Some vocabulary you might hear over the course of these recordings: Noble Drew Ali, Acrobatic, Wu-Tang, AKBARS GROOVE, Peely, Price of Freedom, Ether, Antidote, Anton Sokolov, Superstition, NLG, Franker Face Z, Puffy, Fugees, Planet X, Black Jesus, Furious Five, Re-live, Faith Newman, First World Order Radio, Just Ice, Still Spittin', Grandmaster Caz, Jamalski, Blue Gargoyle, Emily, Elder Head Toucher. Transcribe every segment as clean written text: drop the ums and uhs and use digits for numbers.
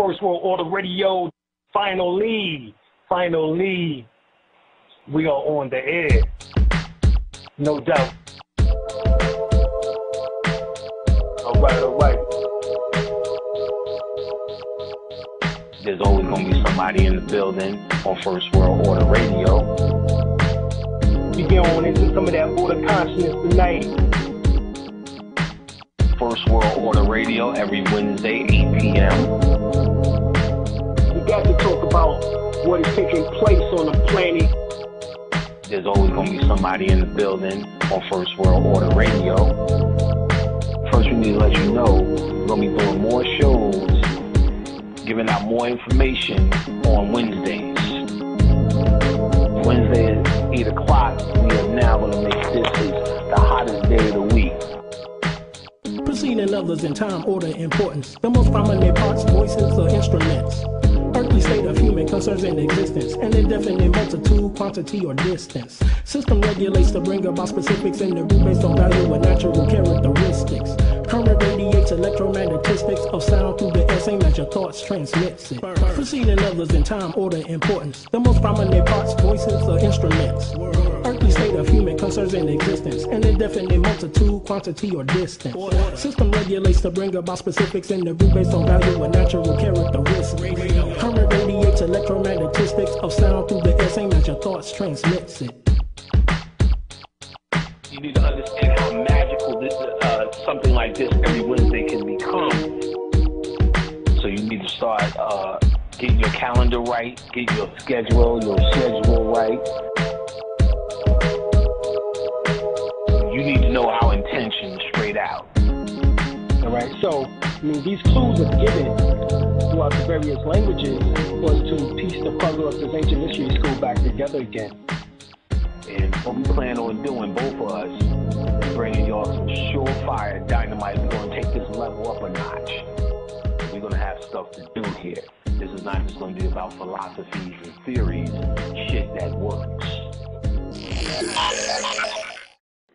First World Order Radio. Finally, we are on the air. No doubt. All right. There's always going to be somebody in the building on First World Order Radio. We get on into some of that order consciousness tonight. First World Order Radio every Wednesday, 8 p.m. We got to talk about what is taking place on the planet. There's always going to be somebody in the building on First World Order Radio. First, we need to let you know we're going to be doing more shows, giving out more information on Wednesdays. Wednesday at 8 o'clock, we are now going to make this the hottest day of the week. Preceding others in time, order, importance. The most prominent parts, voices, or instruments. Earthly state of human concerns in existence, an indefinite multitude, quantity, or distance. System regulates to bring about specifics in the group based on value and natural characteristics. Current radiates electromagnetistics of sound through the air, same as your thoughts transmits it. Preceding others in time, order, importance. The most prominent parts, voices, or instruments. Earthly state of human concerns in existence, an indefinite multitude, quantity, or distance. System regulates to bring about specifics in the group based on value and natural characteristics. Current radiates electromagnetistics of sound through the air, same as your thoughts transmits it. You need to understand how magical this something like this every Wednesday can become. So you need to start getting your calendar right, get your schedule right. You need to know our intention straight out. All right, so I mean, these clues are given throughout the various languages was to piece the puzzle of this ancient mystery school back together again. And what we plan on doing, both of us, is bringing y'all some surefire dynamite. We're going to take this level up a notch. We're going to have stuff to do here. This is not just going to be about philosophies and theories, shit that works.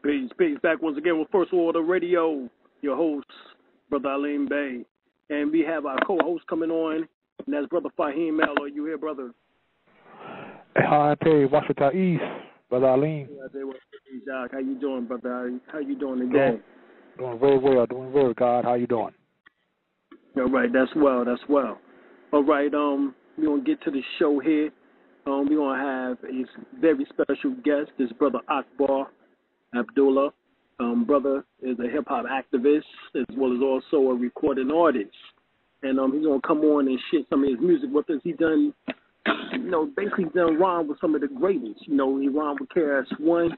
Peace. Back once again with First World Order Radio, your host, Brother Alim Bey. And we have our co-host coming on, and that's Brother Fahim Melo. You here, brother? Hi, Pei. Washita East, Brother Alim. How you doing, brother? How you doing today? Doing very well. Doing very God. How you doing? All right. That's well. All right. We're going to get to the show here. We're going to have a very special guest. This Brother Akbar Abdullah. Brother is a hip-hop activist as well as also a recording artist. And he's going to come on and share some of his music with us. He done, basically done rhyme with some of the greatest. He rhymed with KRS-One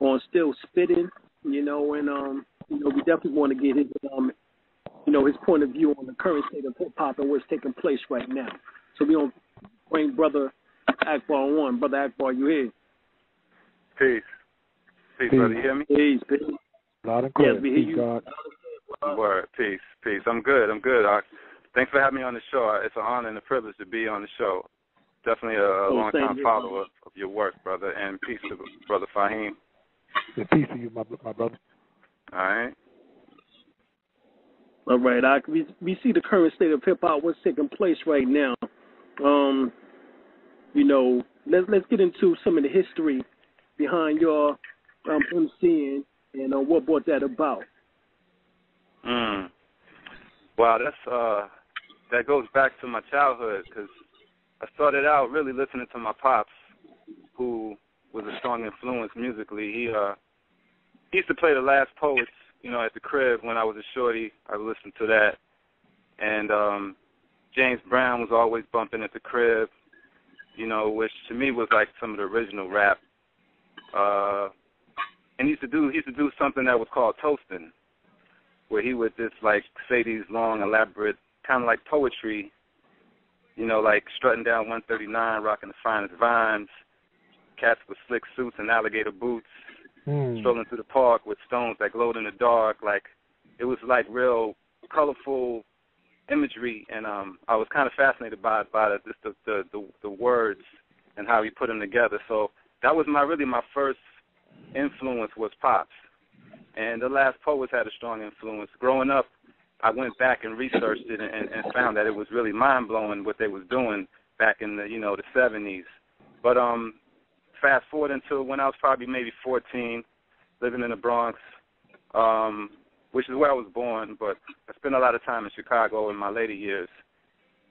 on Still Spitting, and, we definitely want to get his, his point of view on the current state of hip-hop and what's taking place right now. So we're going to bring Brother Akbar on. Brother Akbar, you here? Peace. Peace, brother. You hear me? Peace. Loud and clear. Yes, we hear you. God. Word. Peace. I'm good. Thanks for having me on the show. It's an honor and a privilege to be on the show. Definitely a long-time follower of your work, brother. And peace to Brother Fahim. Yeah, peace to you, my brother. All right. We see the current state of hip-hop, what's taking place right now. Let's get into some of the history behind your... MCing and what brought that about? Wow, that goes back to my childhood because I started out really listening to my pops, who was a strong influence musically. He used to play the Last Poets, at the crib when I was a shorty. I listened to that, and James Brown was always bumping at the crib, which to me was like some of the original rap. And he used to do something that was called toasting, where he would just like say these long, elaborate, kind of like poetry, like strutting down 139, rocking the finest vines, cats with slick suits and alligator boots, strolling through the park with stones that glowed in the dark. Like it was like real colorful imagery, and I was kind of fascinated by the words and how he put them together. So that was my first influence was Pops, and the Last Poets had a strong influence. Growing up, I went back and researched it and found that it was really mind-blowing what they was doing back in the, you know, the 70s. But fast forward until when I was probably maybe 14, living in the Bronx, which is where I was born, but I spent a lot of time in Chicago in my later years.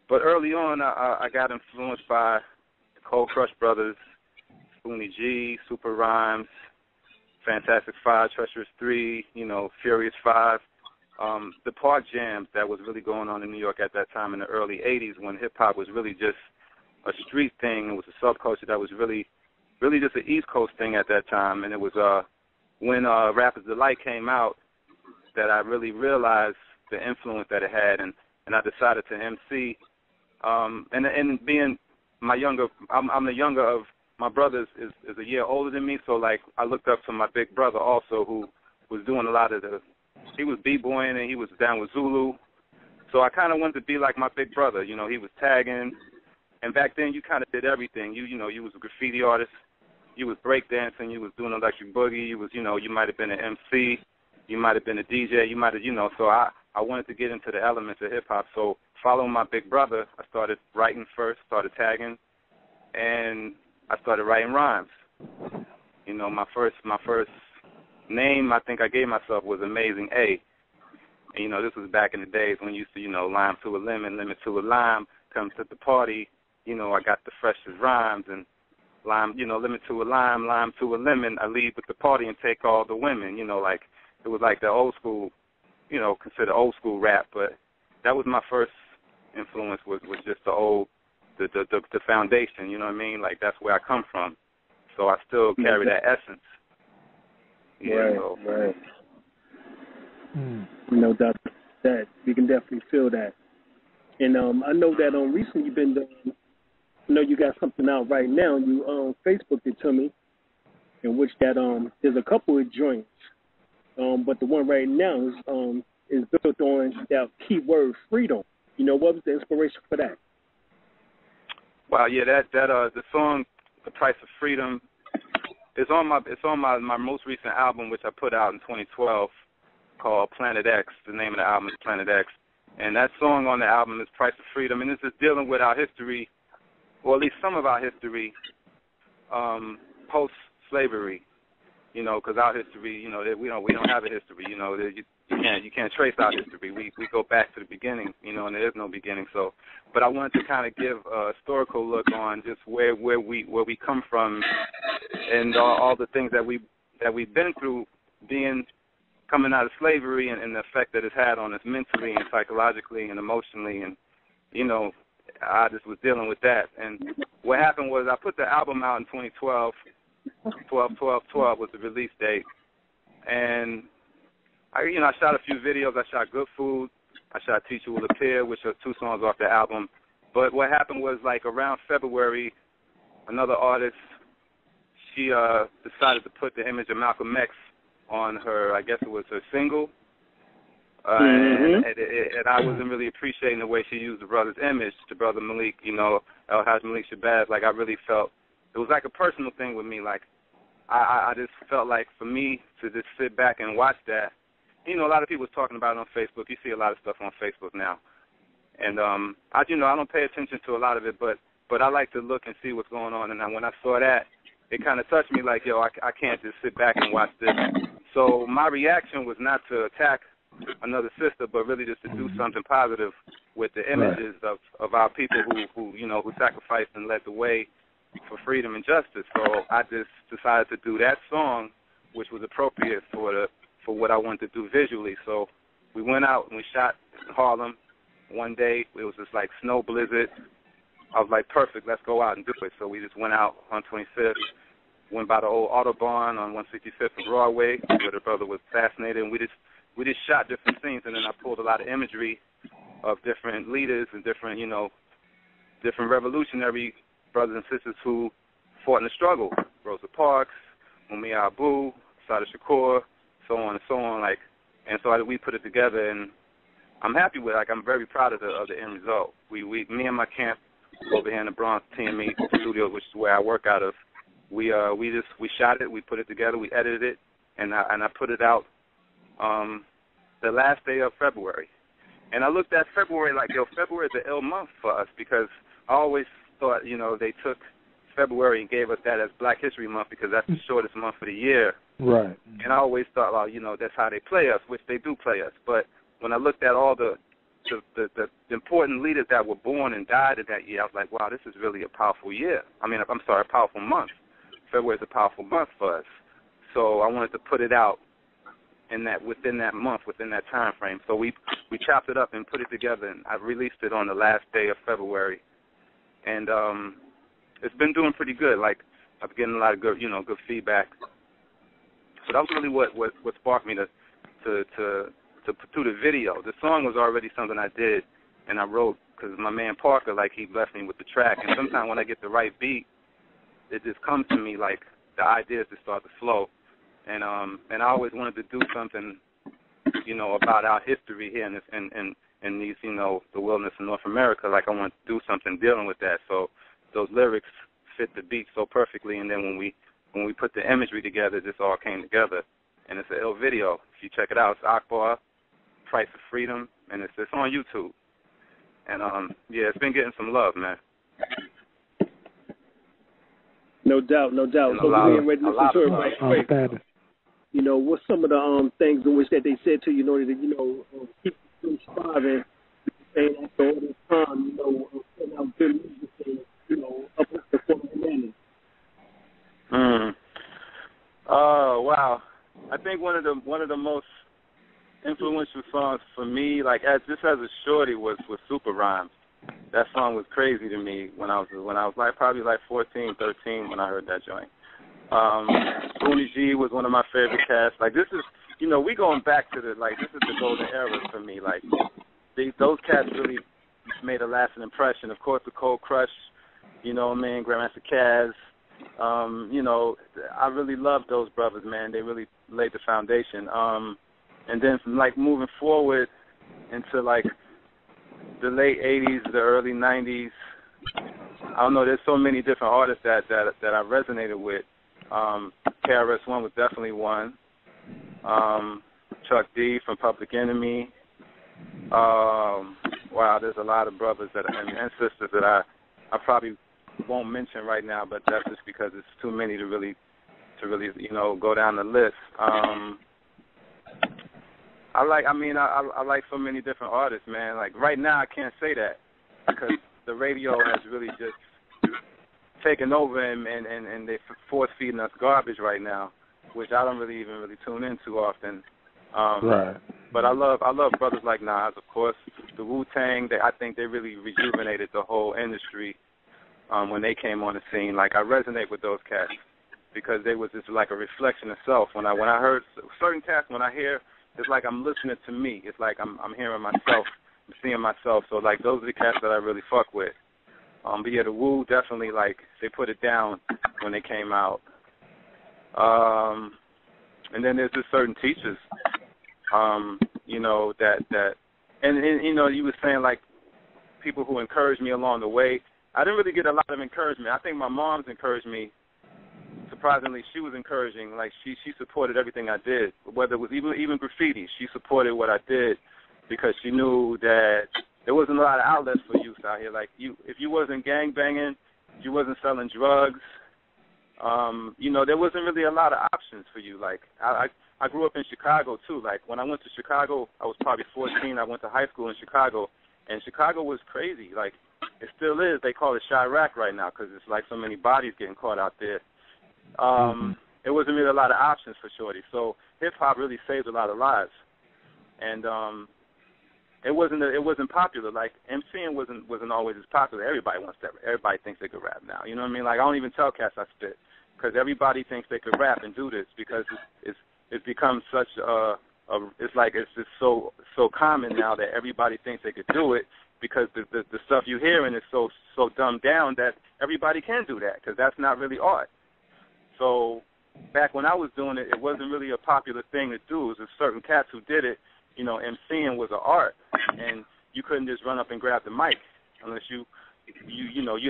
But early on, I got influenced by the Cold Crush Brothers, Spoonie G, Super Rhymes, Fantastic Five, Treacherous Three, you know, Furious Five. The park jams that was really going on in New York at that time in the early 80s, when hip-hop was really just a street thing. It was a subculture that was really just an East Coast thing at that time. And it was when Rapper's Delight came out that I really realized the influence that it had, and I decided to MC. And being my younger, I'm the younger of my brothers, is a year older than me, so, like, I looked up to my big brother also, who was doing a lot of the... He was b-boying and he was down with Zulu, so I kind of wanted to be like my big brother. You know, he was tagging, and back then you kind of did everything. You know, you was a graffiti artist, you was breakdancing, you was doing electric boogie, you was, you know, you might have been an MC, you might have been a DJ, you might have, you know. So I wanted to get into the elements of hip hop. So following my big brother, I started writing first, started tagging, and I started writing rhymes. You know, my first name I think I gave myself was Amazing A. And, you know, this was back in the days when you used to, you know, lime to a lemon, lemon to a lime, come to the party. You know, I got the freshest rhymes, and lime, you know, lemon to a lime, lime to a lemon, I leave with the party and take all the women. You know, like, it was like the old school, you know, considered old school rap. But that was my first influence, was just the old, the foundation, you know what I mean? Like, that's where I come from. So I still carry that essence. Yeah, right. No doubt that you can definitely feel that. And I know that recently you've been doing, I know you got something out right now. You Facebooked it to me, in which that there's a couple of joints, but the one right now is built on that keyword freedom. You know, what was the inspiration for that? Wow, yeah, that the song "The Price of Freedom." It's on my most recent album, which I put out in 2012, called Planet X. The name of the album is Planet X, and that song on the album is Price of Freedom, and this is dealing with our history, or at least some of our history, post-slavery. You know, because our history, you know, we don't have a history. You know, you can't trace our history. We go back to the beginning. You know, and there is no beginning. So, but I wanted to kind of give a historical look on just where we come from. And all the things that we've been through, coming out of slavery, and the effect that it's had on us mentally and psychologically and emotionally, and, you know, I just was dealing with that. And what happened was I put the album out in 2012. 12/12/12 was the release date, and I shot a few videos. I shot Good Food, I shot Teacher Will Appear, which are two songs off the album. But what happened was, like, around February, another artist. She decided to put the image of Malcolm X on her, I guess it was her single, and I wasn't really appreciating the way she used the brother's image, the brother Malik, you know, El Haj Malik Shabazz. Like, I really felt, it was like a personal thing with me. Like, I just felt like, for me to just sit back and watch that, you know, a lot of people was talking about it on Facebook. You see a lot of stuff on Facebook now. And, I, you know, I don't pay attention to a lot of it, but I like to look and see what's going on. And when I saw that, it kind of touched me, like, yo, I can't just sit back and watch this. So my reaction was not to attack another sister, but really just to do something positive with the images of our people who sacrificed and led the way for freedom and justice. So I just decided to do that song, which was appropriate for what I wanted to do visually. So we went out and we shot in Harlem one day. It was just like snow blizzard. I was like, perfect, let's go out and do it. So we just went out on 25th, went by the old Autobahn on 165th and Broadway, where the brother was assassinated, and we just shot different scenes, and then I pulled a lot of imagery of different leaders and different, you know, different revolutionary brothers and sisters who fought in the struggle. Rosa Parks, Mumi Abu, Sada Shakur, so on. Like, and so we put it together, and I'm happy with it. Like, I'm very proud of the end result. Me and my camp over here in the Bronx, TME Studios, which is where I work out of, we shot it, we put it together, we edited it, and I put it out the last day of February. And I looked at February like, yo, February is an ill month for us, because I always thought, you know, they took February and gave us that as Black History Month because that's the shortest month of the year. Right. And I always thought, well, you know, that's how they play us, which they do play us. But when I looked at all the important leaders that were born and died in that year, I was like, wow, this is really a powerful year. I mean, I'm sorry, a powerful month. February is a powerful month for us. So I wanted to put it out in that, within that month, within that time frame. So we chopped it up and put it together, and I released it on the last day of February. And it's been doing pretty good. Like, I've been getting a lot of good, you know, good feedback. So that was really what sparked me to do the video. The song was already something I did and I wrote because my man Parker, like, he blessed me with the track. And sometimes when I get the right beat, it just comes to me, like, the ideas just start to flow. And I always wanted to do something, you know, about our history here in these, you know, the wilderness in North America. Like, I wanted to do something dealing with that. So those lyrics fit the beat so perfectly. And then when we put the imagery together, this all came together. And it's an ill video. If you check it out, it's Akbar, Price of Freedom, and it's on YouTube. And, yeah, it's been getting some love, man. No doubt, no doubt. So we're ready to listen to it right quick. You know, what's some of the things in which that they said to you in order to, you know, keep striving, saying after all this time, you know, putting out good music and, you know, up with the form of humanity? Oh, wow. I think one of the most influential songs for me, like, as just as a shorty, was Super Rhymes. That song was crazy to me when I was like probably like 14, 13 when I heard that joint. Spoonie G was one of my favorite casts. Like, this is, you know, we going back to the, like, this is the golden era for me. Like, those cats really made a lasting impression. Of course, the Cold Crush, you know what I mean, Grandmaster Caz. You know, I really loved those brothers, man. They really laid the foundation. And then from, like, moving forward into, like, the late 80s, the early 90s, I don't know, there's so many different artists that I resonated with. KRS-One was definitely one. Chuck D from Public Enemy. Wow, there's a lot of brothers and sisters that I probably won't mention right now, but that's just because it's too many to really, you know, go down the list. I like so many different artists, man. Like, right now I can't say that because the radio has really just taken over and they force feeding us garbage right now, which I don't really even tune in too often. Right. But I love brothers like Nas, of course. The Wu-Tang, I think they really rejuvenated the whole industry when they came on the scene. Like, I resonate with those cats because they was just like a reflection of self. When I heard certain cats, when I hear, it's like I'm listening to me. It's like I'm hearing myself, I'm seeing myself. So, like, those are the cats that I really fuck with. But yeah, the Wu definitely, like, they put it down when they came out. And then there's just certain teachers, you know, that and you know, you were saying, like, people who encouraged me along the way. I didn't really get a lot of encouragement. I think my mom's encouraged me. Surprisingly, she was encouraging. Like, she supported everything I did, whether it was even graffiti. She supported what I did because she knew that there wasn't a lot of outlets for youth out here. Like, if you wasn't gangbanging, you wasn't selling drugs, you know, there wasn't really a lot of options for you. Like, I grew up in Chicago, too. Like, when I went to Chicago, I was probably 14. I went to high school in Chicago, and Chicago was crazy. Like, it still is. They call it Chirac right now because it's like so many bodies getting caught out there. It wasn't really a lot of options for shorty. So hip-hop really saved a lot of lives. And it wasn't popular. Like, MCing wasn't always as popular. Everybody wants that. Everybody thinks they could rap now. You know what I mean? Like, I don't even tell cats I spit because everybody thinks they could rap and do this because it's become such it's like it's just so common now that everybody thinks they could do it because the stuff you're hearing is so dumbed down that everybody can do that because that's not really art. So back when I was doing it, it wasn't really a popular thing to do. It was certain cats who did it. You know, MCing was an art, and you couldn't just run up and grab the mic unless you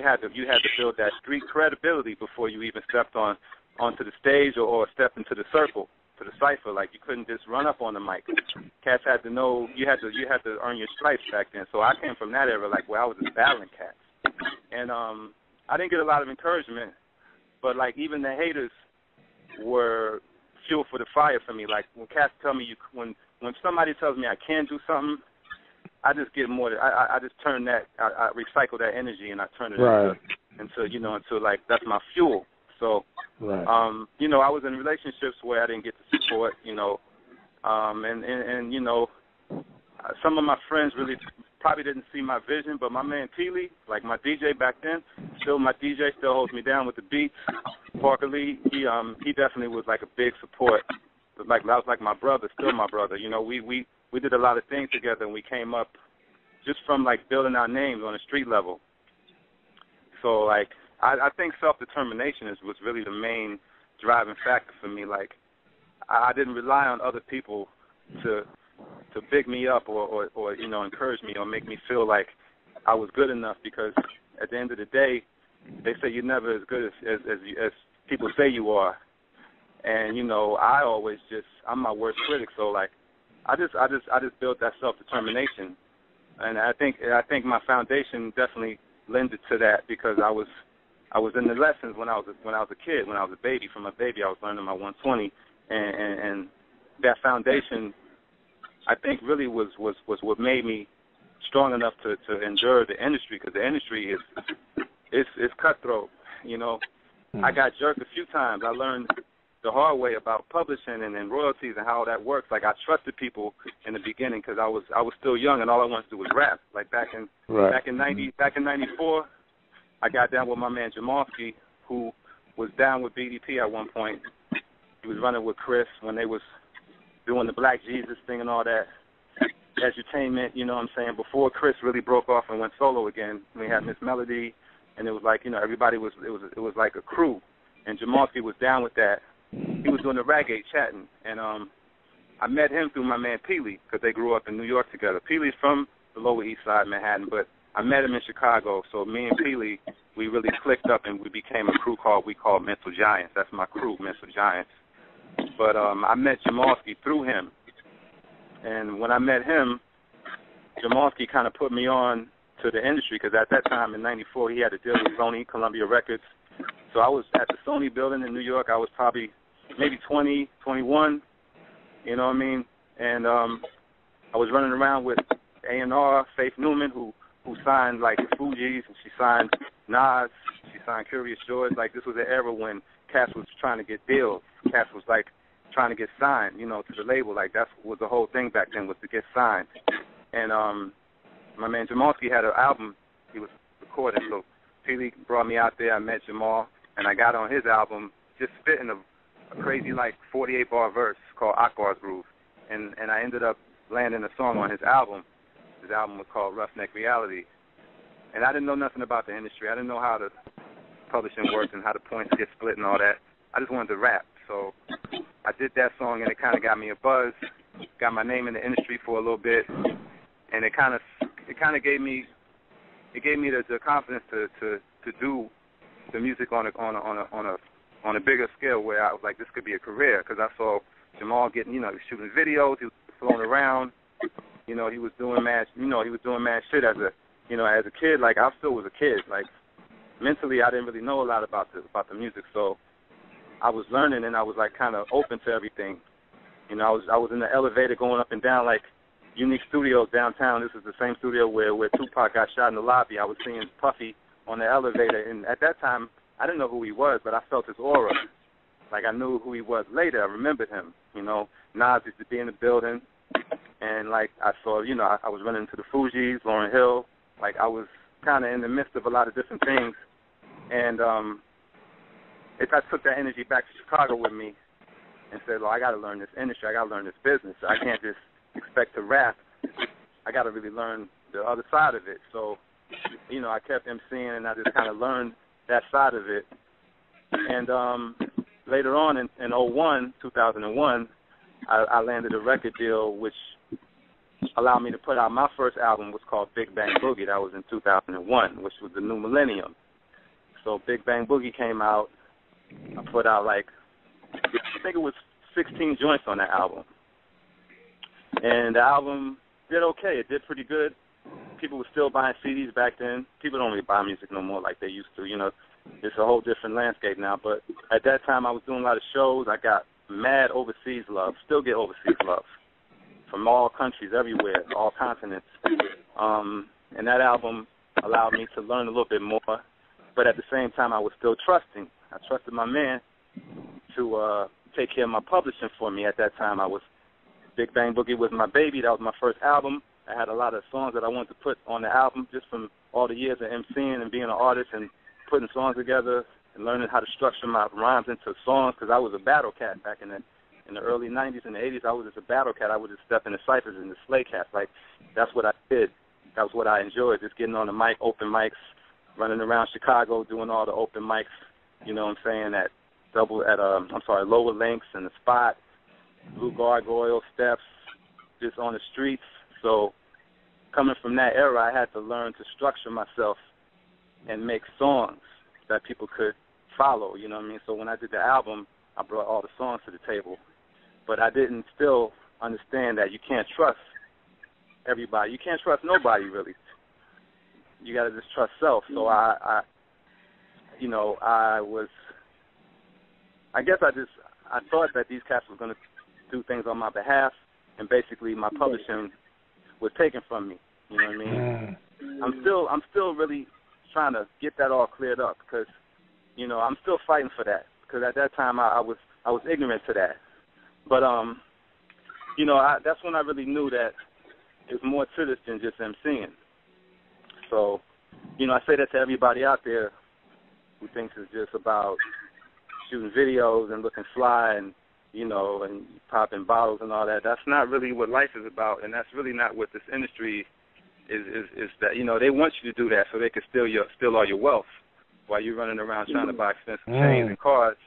had to build that street credibility before you even stepped onto the stage or stepped into the circle. to the cipher. Like, you couldn't just run up on the mic. Cats had to know, you had to earn your stripes back then. So I came from that era, like, where I was just battling cats. And I didn't get a lot of encouragement, but, like, even the haters were fuel for the fire for me. Like, when cats tell me, when somebody tells me I can do something, I just get more. I just turn that. I recycle that energy and I turn it into like, that's my fuel. So, I was in relationships where I didn't get the support. Some of my friends really probably didn't see my vision, but my man Peely, like my DJ back then, still my DJ, still holds me down with the beats. Parker Lee, he definitely was like a big support. Like, I was like my brother, still my brother. You know, we did a lot of things together, and we came up just from, like, building our names on a street level. So, like, I think self-determination was really the main driving factor for me. Like, I didn't rely on other people to big me up or you know, encourage me or make me feel like I was good enough, because at the end of the day, they say you're never as good as people say you are. And, you know, I'm my worst critic, so, like, I just built that self-determination, and I think my foundation definitely lends it to that, because I was in the lessons when I was a baby. From a baby, I was learning my 120, and that foundation, I think, really was what made me strong enough to endure the industry, because the industry is cutthroat. You know, I got jerked a few times. I learned the hard way about publishing and royalties and how that works. Like, I trusted people in the beginning because I was still young and all I wanted to do was rap. Like, back in 94, I got down with my man Jamalski, who was down with BDP at one point. He was running with Chris when they was doing the Black Jesus thing and all that edutainment. You know what I'm saying? Before Chris really broke off and went solo again, we had Miss Melody, and it was like, you know, everybody was it was like a crew, and Jamalski was down with that. He was doing the reggae chatting, and I met him through my man Peely, because they grew up in New York together. Peely's from the Lower East Side, Manhattan, but I met him in Chicago. So me and Peely, we really clicked up, and we became a crew we called Mental Giants. That's my crew, Mental Giants. But I met Jamalski through him, and when I met him, Jamalski kind of put me on to the industry, because at that time in '94 he had a deal with Sony, Columbia Records. So I was at the Sony building in New York. I was probably maybe 20, 21, you know what I mean? And I was running around with A&R, Faith Newman, who signed, like, the Fugees, and she signed Nas, she signed Curious George. Like, this was an era when Cass was trying to get deals. Cass was, like, trying to get signed, you know, to the label. Like, that was the whole thing back then, was to get signed. And my man Jamalski had an album he was recording, so Peely brought me out there. I met Jamal, and I got on his album, just spitting a crazy, like, 48-bar verse called Akbar's Groove, and I ended up landing a song on his album. His album was called Roughneck Reality, and I didn't know nothing about the industry. I didn't know how the publishing worked and how the points get split and all that. I just wanted to rap, so I did that song, and it kind of got me a buzz, got my name in the industry for a little bit, and it kind of gave me... It gave me the confidence to do the music on a bigger scale, where I was like, this could be a career, because I saw Jamal getting, you know, he was shooting videos, he was floating around, you know, he was doing mad shit as a kid. Like, I still was a kid. Like, mentally, I didn't really know a lot about the music, so I was learning, and I was, like, kind of open to everything. You know, I was in the elevator going up and down, like, Unique Studios downtown. This is the same studio where Tupac got shot in the lobby. I was seeing Puffy on the elevator, and at that time, I didn't know who he was, but I felt his aura. Like, I knew who he was later. I remembered him, you know. Nas used to be in the building, and, like, I saw, you know, I was running into the Fugees, Lauryn Hill. Like, I was kind of in the midst of a lot of different things, and I took that energy back to Chicago with me and said, well, I got to learn this industry. I got to learn this business. I can't just expect to rap. I got to really learn the other side of it. So, you know, I kept emceeing, and I just kind of learned that side of it. And later on in 2001, I landed a record deal, which allowed me to put out my first album, was called Big Bang Boogie. That was in 2001, which was the new millennium. So Big Bang Boogie came out. I put out, like, I think it was 16 joints on that album. And the album did okay. It did pretty good. People were still buying CDs back then. People don't really buy music no more like they used to. You know, it's a whole different landscape now. But at that time, I was doing a lot of shows. I got mad overseas love. Still get overseas love from all countries, everywhere, all continents. And that album allowed me to learn a little bit more. But at the same time, I was still trusting. I trusted my man to take care of my publishing for me. At that time, Big Bang Boogie was my baby. That was my first album. I had a lot of songs that I wanted to put on the album just from all the years of MCing and being an artist and putting songs together and learning how to structure my rhymes into songs, because I was a battle cat back in the early 90s and the 80s. I was just a battle cat. I would just step into ciphers and just slay cats. Like, that's what I did. That was what I enjoyed, just getting on the mic, open mics, running around Chicago, doing all the open mics, you know what I'm saying, Lower Links and The Spot, Blue Gargoyle, Steps, just on the streets. So coming from that era, I had to learn to structure myself and make songs that people could follow, you know what I mean? So when I did the album, I brought all the songs to the table. But I didn't still understand that you can't trust everybody. You can't trust nobody, really. You got to just trust self. So I thought that these cats were going to do things on my behalf, and basically my publishing was taken from me. You know what I mean? I'm still really trying to get that all cleared up, because, you know, I'm still fighting for that, because at that time I was ignorant to that. But you know, that's when I really knew that there's more to this than just MCing. So, you know, I say that to everybody out there who thinks it's just about shooting videos and looking fly and, you know, and popping bottles and all that. That's not really what life is about, and that's really not what this industry is that, you know, they want you to do that so they can steal all your wealth while you're running around trying to buy expensive chains and cars.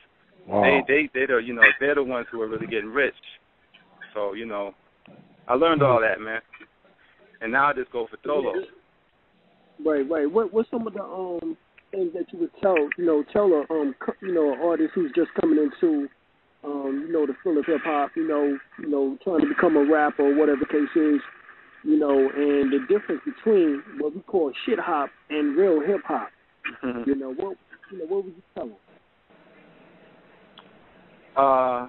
Wow. They're the ones who are really getting rich. So, you know, I learned all that, man. And now I just go for solo. Right. What's some of the things that you would tell an artist who's just coming into the field of hip hop, trying to become a rapper or whatever the case is, and the difference between what we call shit hop and real hip hop. Mm-hmm. What would you tell them? I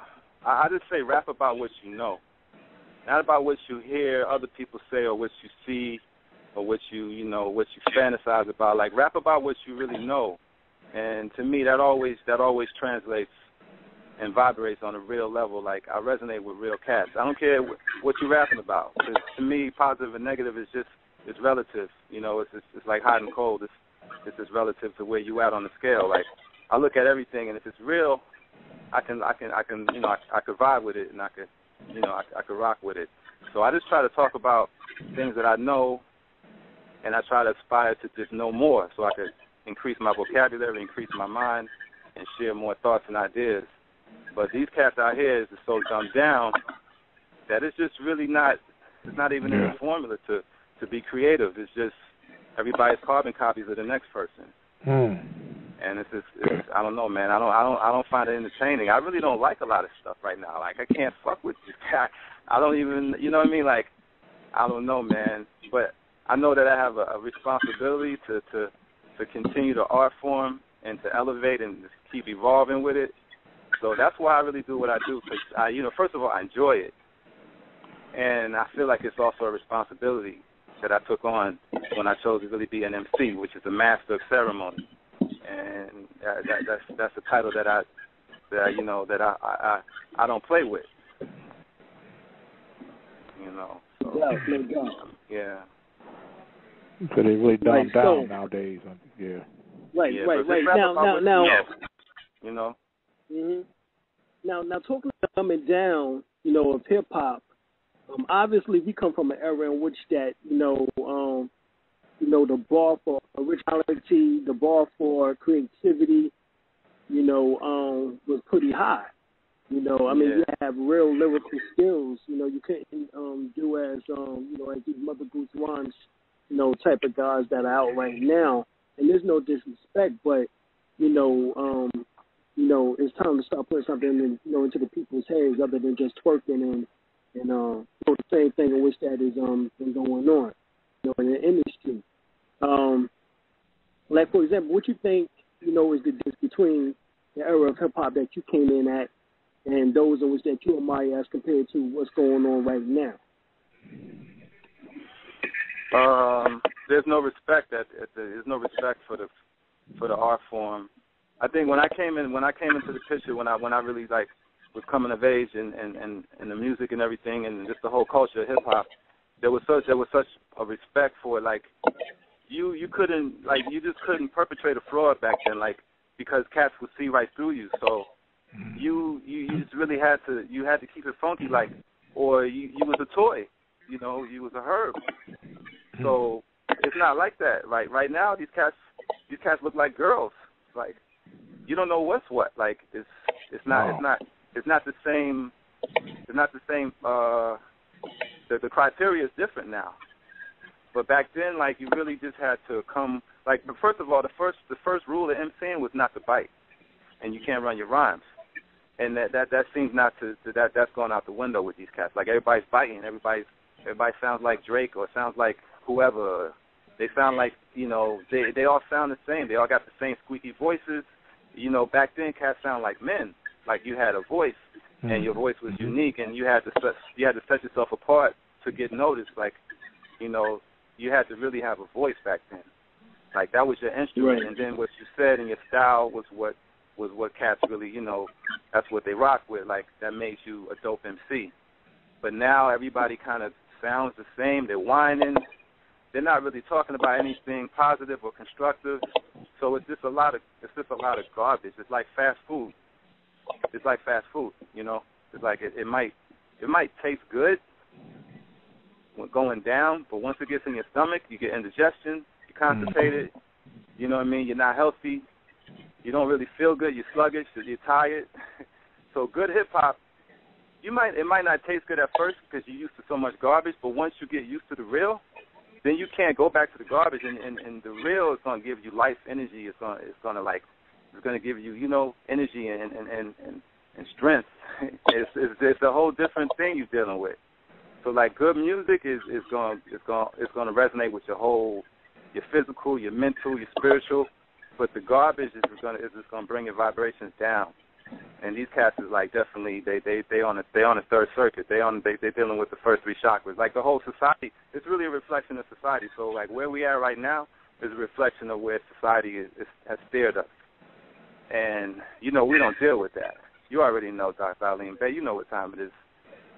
just say rap about what you know, not about what you hear other people say or what you see or what you fantasize about. Like, rap about what you really know, and to me that always translates and vibrates on a real level. Like, I resonate with real cats. I don't care what you're rapping about. To me, positive and negative is just, it's relative. You know, it's like hot and cold. It's just relative to where you at on the scale. Like, I look at everything, and if it's real, I could vibe with it, and I could rock with it. So I just try to talk about things that I know, and I try to aspire to just know more, so I could increase my vocabulary, increase my mind, and share more thoughts and ideas. But these cats out here is just so dumbed down that it's just really not, it's not even in the formula to be creative. It's just everybody's carbon copies of the next person. And it's just, I don't know, man. I don't find it entertaining. I really don't like a lot of stuff right now. Like, I can't fuck with this guy. I don't even, you know what I mean? Like, I don't know, man. But I know that I have a responsibility to continue the art form and to elevate and keep evolving with it. So that's why I really do what I do, because, first of all, I enjoy it. And I feel like it's also a responsibility that I took on when I chose to really be an MC, which is a master of ceremony. And that's a title that I don't play with. You know. So, yeah. So they really dumbed down nowadays. Yeah. Right. Now. You know. Mm-hmm. Now, talking about dumbing down, of hip hop. Obviously, we come from an era in which that, the bar for originality, the bar for creativity, was pretty high. You have real lyrical skills. You couldn't do as these Mother Goose ones, type of guys that are out right now. And there's no disrespect, but you know, it's time to start putting something in, you know, into the people's hands other than just twerking and the same thing in which that is been going on, you know, in the industry. Like, for example, what you think, you know, is the difference between the era of hip-hop that you came in at and those in which that you admire as compared to what's going on right now? There's no respect there's no respect for the art form. I think when I came into the picture, when I really like was coming of age and the music and everything and just the whole culture of hip hop, there was such a respect for it. Like you just couldn't perpetrate a fraud back then, like, because cats would see right through you. So you just really had to keep it funky, like, or you was a toy. You know, you was a herb. So it's not like that. Like right now, these cats look like girls. Like you don't know what's what. Like it's not the same. It's not the same. The criteria is different now. But back then, like you really just had to come. Like first of all, the first rule of MCing was not to bite, and you can't run your rhymes. And that seems not to that's gone out the window with these cats. Like everybody's biting. Everybody sounds like Drake or sounds like whoever. They sound like, you know, they all sound the same. They all got the same squeaky voices. You know, back then cats sound like men. Like you had a voice, and your voice was unique, and you had to set yourself apart to get noticed. Like, you know, you had to really have a voice back then. Like that was your instrument, right. And then what you said and your style was what cats really, you know, that's what they rock with. Like that made you a dope MC. But now everybody kind of sounds the same. They're whining. They're not really talking about anything positive or constructive. So it's just a lot of garbage. It's like fast food. You know. It's like it might taste good when going down, but once it gets in your stomach, you get indigestion. You're constipated. You know what I mean? You're not healthy. You don't really feel good. You're sluggish. You're tired. So good hip hop. It might not taste good at first because you're used to so much garbage, but once you get used to the real, then you can't go back to the garbage, and the real is gonna give you life energy. It's gonna give you, you know, energy and strength. It's a whole different thing you're dealing with. So like good music is gonna resonate with your physical, your mental, your spiritual. But the garbage is just gonna bring your vibrations down. And these cats is like definitely they on a third circuit. They dealing with the first three chakras. Like the whole society, it's really a reflection of society. So like where we are right now is a reflection of where society has steered us. And you know we don't deal with that. You already know, Dr. Alim Bey. You know what time it is.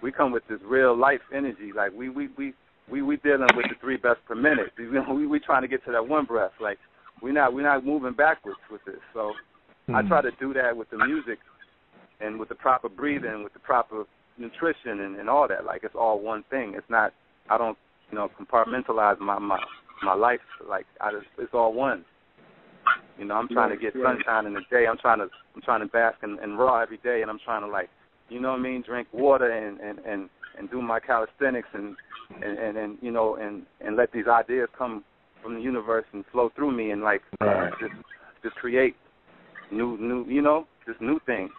We come with this real life energy. Like we dealing with the 3 breaths per minute. We trying to get to that one breath. Like we're not moving backwards with this. So. I try to do that with the music and with the proper breathing, with the proper nutrition and all that. Like, it's all one thing. It's not, I don't, you know, compartmentalize my life. Like, it's all one. You know, I'm trying to get sunshine in the day. I'm trying to bask in raw every day, and I'm trying to, like, you know what I mean, drink water and do my calisthenics and you know, and let these ideas come from the universe and flow through me and, like, just create new, you know, just new things.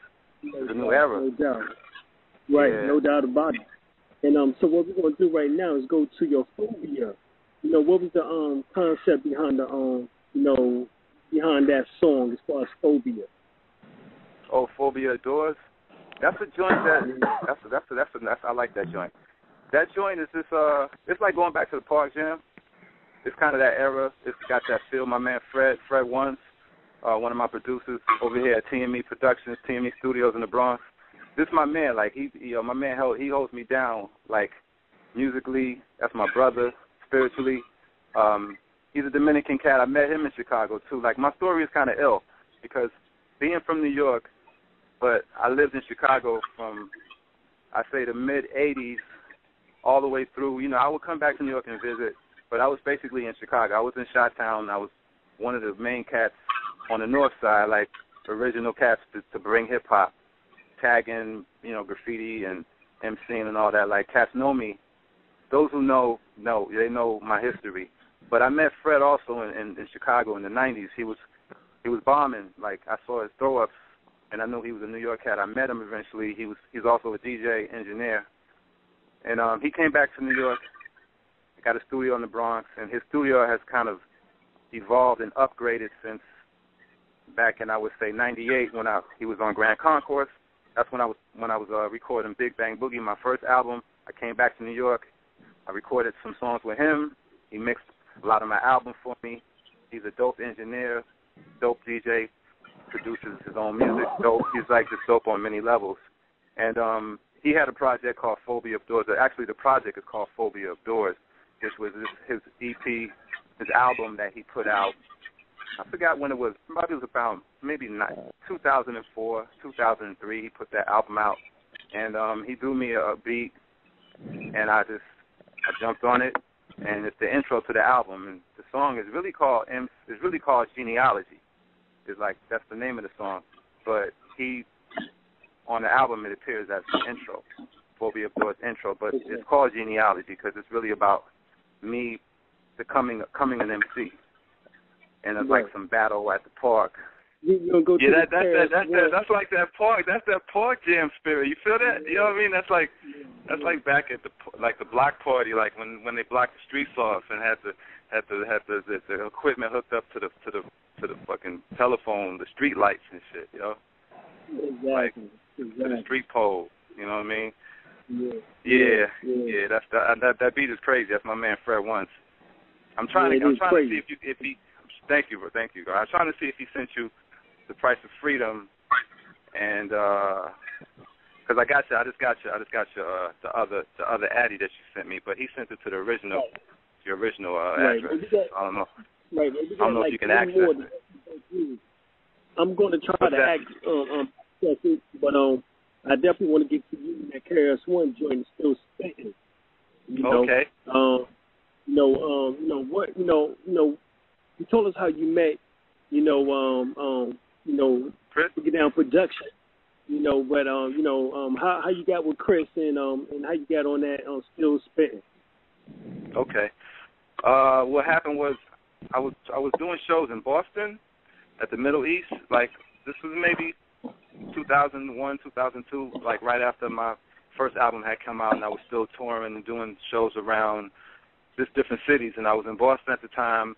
It's a new era. No doubt. Right, yeah. No doubt about it. And so what we're going to do right now is go to your phobia. You know, what was the concept behind the behind that song as far as phobia? Oh, Phobia of Doors. That's a joint that's I like that joint. That joint is just it's like going back to the Park Jam. It's kind of that era. It's got that feel. My man Fred Once. One of my producers over here at TME Productions, TME Studios in the Bronx. This is my man. Like he holds me down. Like musically, that's my brother. Spiritually, he's a Dominican cat. I met him in Chicago too. Like my story is kind of ill because being from New York, but I lived in Chicago from I say the mid '80s all the way through. You know, I would come back to New York and visit, but I was basically in Chicago. I was in Chi-Town. I was one of the main cats on the north side, like original cats to bring hip hop, tagging, you know, graffiti and MCing and all that. Like cats know me. Those who know they know my history. But I met Fred also in Chicago in the '90s. He was bombing. Like I saw his throw ups and I knew he was a New York cat. I met him eventually. He's also a DJ engineer, and he came back to New York. Got a studio in the Bronx, and his studio has kind of evolved and upgraded since back in, I would say, 98 when he was on Grand Concourse. That's when I was recording Big Bang Boogie, my first album. I came back to New York. I recorded some songs with him. He mixed a lot of my album for me. He's a dope engineer, dope DJ, produces his own music, dope. He's like just dope on many levels. And he had a project called Phobia of Doors. Actually, the project is called Phobia of Doors, which was his EP, his album that he put out. I forgot when it was. Probably it was about maybe 2004, 2003. He put that album out, and he threw me a beat, and I jumped on it, and it's the intro to the album. And the song is really called Genealogy. It's like that's the name of the song, but he on the album it appears as the intro, Phobia of Doors intro, but it's called Genealogy because it's really about me becoming an MC, and it's like some battle at the park. That's like that park. That's that park jam spirit. You feel that? You know what I mean? That's like back at the block party, like when they blocked the streets off and had the equipment hooked up to the fucking telephone, the street lights and shit. You know, to the street pole. You know what I mean? Yeah. That beat is crazy. That's my man Fred Once. I'm trying to see if he. Thank you. I'm trying to see if he sent you the Price of Freedom, and because I just got you the other Addy that you sent me, but he sent it to the original address. I don't know. Right. I don't know if you can access it. I'm going to try to access it, but I definitely want to get to you that KRS-One joint is still sitting. Okay. You told us how you met, Chris? To get down production, how you got with Chris and how you got on that still spitting. Okay. What happened was I was doing shows in Boston at the Middle East. Like this was maybe 2001, 2002, like right after my first album had come out, and I was still touring and doing shows around just different cities. And I was in Boston at the time,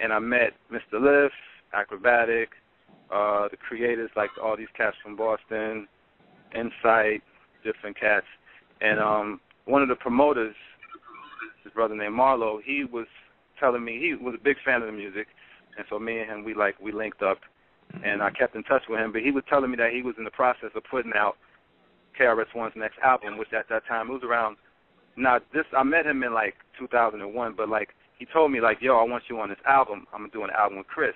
and I met Mr. Liff, Acrobatic, the creators, like all these cats from Boston, Insight, different cats. And one of the promoters, his brother named Marlo, he was telling me he was a big fan of the music, and so me and him, we linked up. And I kept in touch with him, but he was telling me that he was in the process of putting out KRS-One's next album, which at that time, it was around, I met him in like 2001, but like he told me like, yo, I want you on this album. I'm going to do an album with Chris.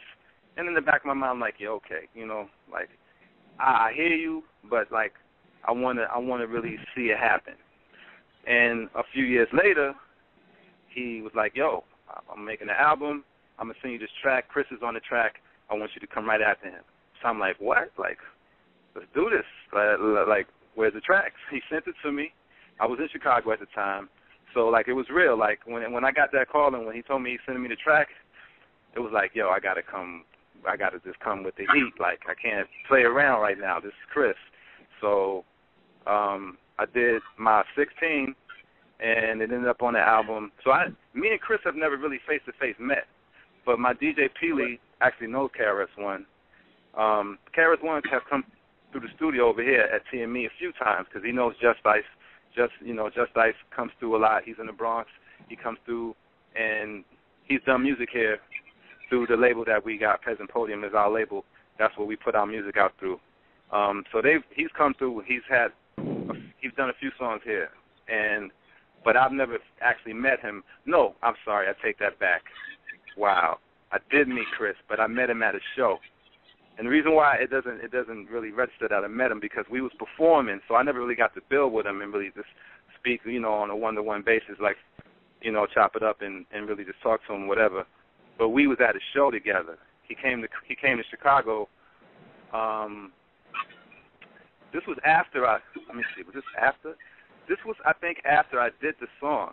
And in the back of my mind, I'm like, yeah, okay. You know, like I hear you, but like I want to really see it happen. And a few years later, he was like, yo, I'm making an album. I'm going to send you this track. Chris is on the track. I want you to come right after him. So I'm like, what? Like, let's do this. Like, where's the tracks? He sent it to me. I was in Chicago at the time. So, like, it was real. Like, when I got that call and when he told me he sent me the track, it was like, yo, I got to just come with the heat. Like, I can't play around right now. This is Chris. So I did my 16, and it ended up on the album. So me and Chris have never really face-to-face met. But my DJ Peely actually knows KRS-One. KRS-One has come through the studio over here at TME a few times because he knows Just Ice. Just Ice comes through a lot. He's in the Bronx. He comes through, and he's done music here through the label that we got. Peasant Podium is our label. That's what we put our music out through. So he's come through. He's done a few songs here, but I've never actually met him. No, I'm sorry. I take that back. Wow, I did meet Chris, but I met him at a show. And the reason why it doesn't really register that I met him because we was performing, so I never really got to build with him and really just speak, on a one-to-one basis, like, chop it up and really just talk to him, whatever. But we was at a show together. He came to Chicago. This was after I think after I did the song.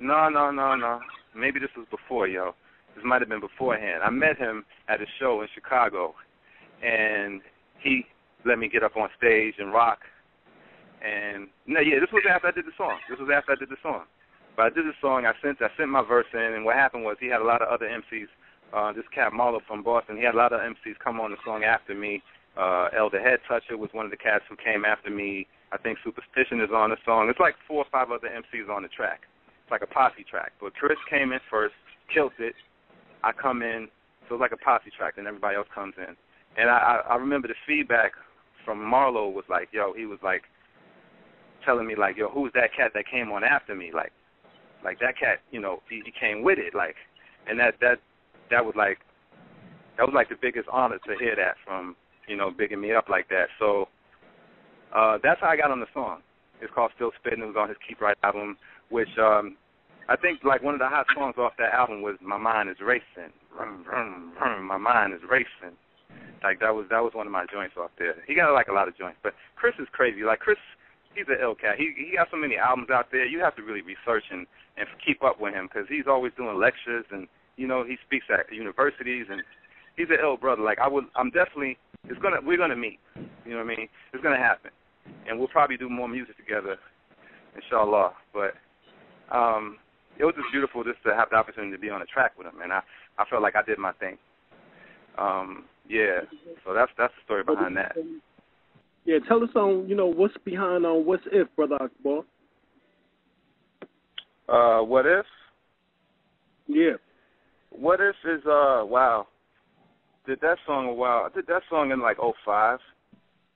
No. Maybe this was before, yo. This might have been beforehand. I met him at a show in Chicago, and he let me get up on stage and rock. And no, yeah, this was after I did the song. But I did the song. I sent my verse in, and what happened was he had a lot of other MCs. This cat Marlo from Boston, he had a lot of MCs come on the song after me. Elder Head Toucher was one of the cats who came after me. I think Superstition is on the song. It's like 4 or 5 other MCs on the track. It's like a posse track. But Chris came in first, killed it. I come in, so it's like a posse track, and everybody else comes in. And I remember the feedback from Marlo was like, yo, he was like telling me like, yo, who's that cat that came on after me? Like that cat, you know, he came with it. Like, and that was like the biggest honor to hear that from, you know, bigging me up like that. So that's how I got on the song. It's called Still Spittin'. It was on his Keep Right album, which I think like one of the hot songs off that album was My Mind is Racing. Vroom, vroom, vroom, my mind is racing. Like that was one of my joints off there. He got like a lot of joints, but Chris is crazy. Like Chris, he's an ill cat. He got so many albums out there. You have to really research and keep up with him because he's always doing lectures and, you know, he speaks at universities, and he's an ill brother. Like I'm definitely, we're gonna meet. You know what I mean? It's gonna happen, and we'll probably do more music together, inshallah. But it was just beautiful just to have the opportunity to be on a track with him, and I felt like I did my thing. Yeah. So that's the story behind that. Yeah. Tell us on, you know, what's behind on What's If, Brother Akbar. What If? Yeah. What If is, wow, I did that song in like 05.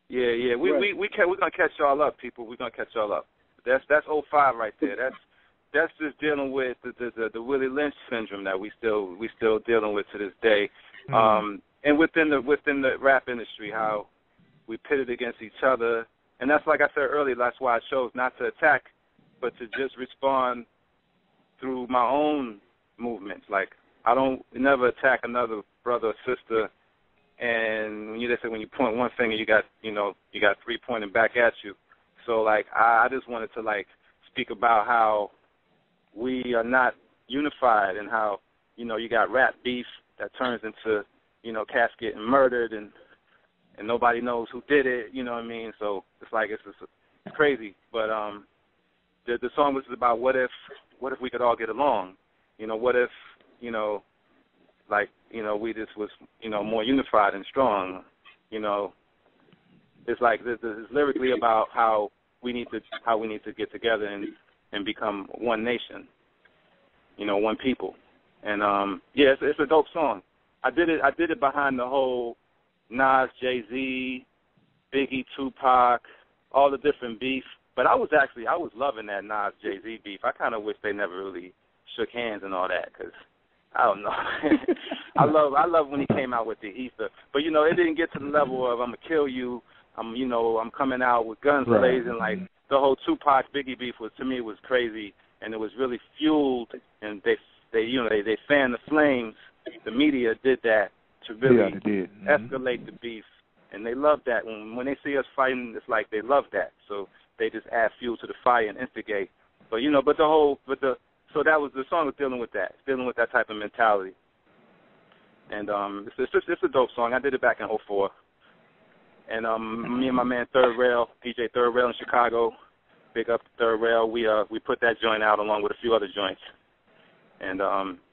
Yeah, we're going to catch y'all up, people. We're going to catch y'all up. That's 05 right there. That's just dealing with the Willie Lynch syndrome that we still dealing with to this day. Mm-hmm. And within the rap industry, how we pitted against each other. And that's like I said earlier, that's why I chose not to attack, but to just respond through my own movements. Like, I don't never attack another brother or sister, and when you point one finger, you got three pointing back at you. So like I just wanted to like speak about how we are not unified and how you got rap beef that turns into cats getting murdered and nobody knows who did it. You know what I mean? So it's like it's crazy. But the song was about what if we could all get along? What if we just was, more unified and strong, It's like it's lyrically about how we need to get together and become one nation, one people. And yeah, it's a dope song. I did it behind the whole Nas, Jay-Z, Biggie, Tupac, all the different beef. But I was loving that Nas, Jay-Z beef. I kind of wish they never really shook hands and all that, because I don't know. I love when he came out with the Ether. But, it didn't get to the level of I'm going to kill you. I'm coming out with guns blazing. Like, the whole Tupac Biggie beef was, to me, was crazy. And it was really fueled. And they fanned the flames. The media did that to really escalate the beef. And they love that. When they see us fighting, it's like they love that. So they just add fuel to the fire and instigate. But, so that was the song was dealing with that type of mentality. And it's a dope song. I did it back in 04. And me and my man Third Rail, DJ Third Rail in Chicago, big up Third Rail. We put that joint out along with a few other joints. And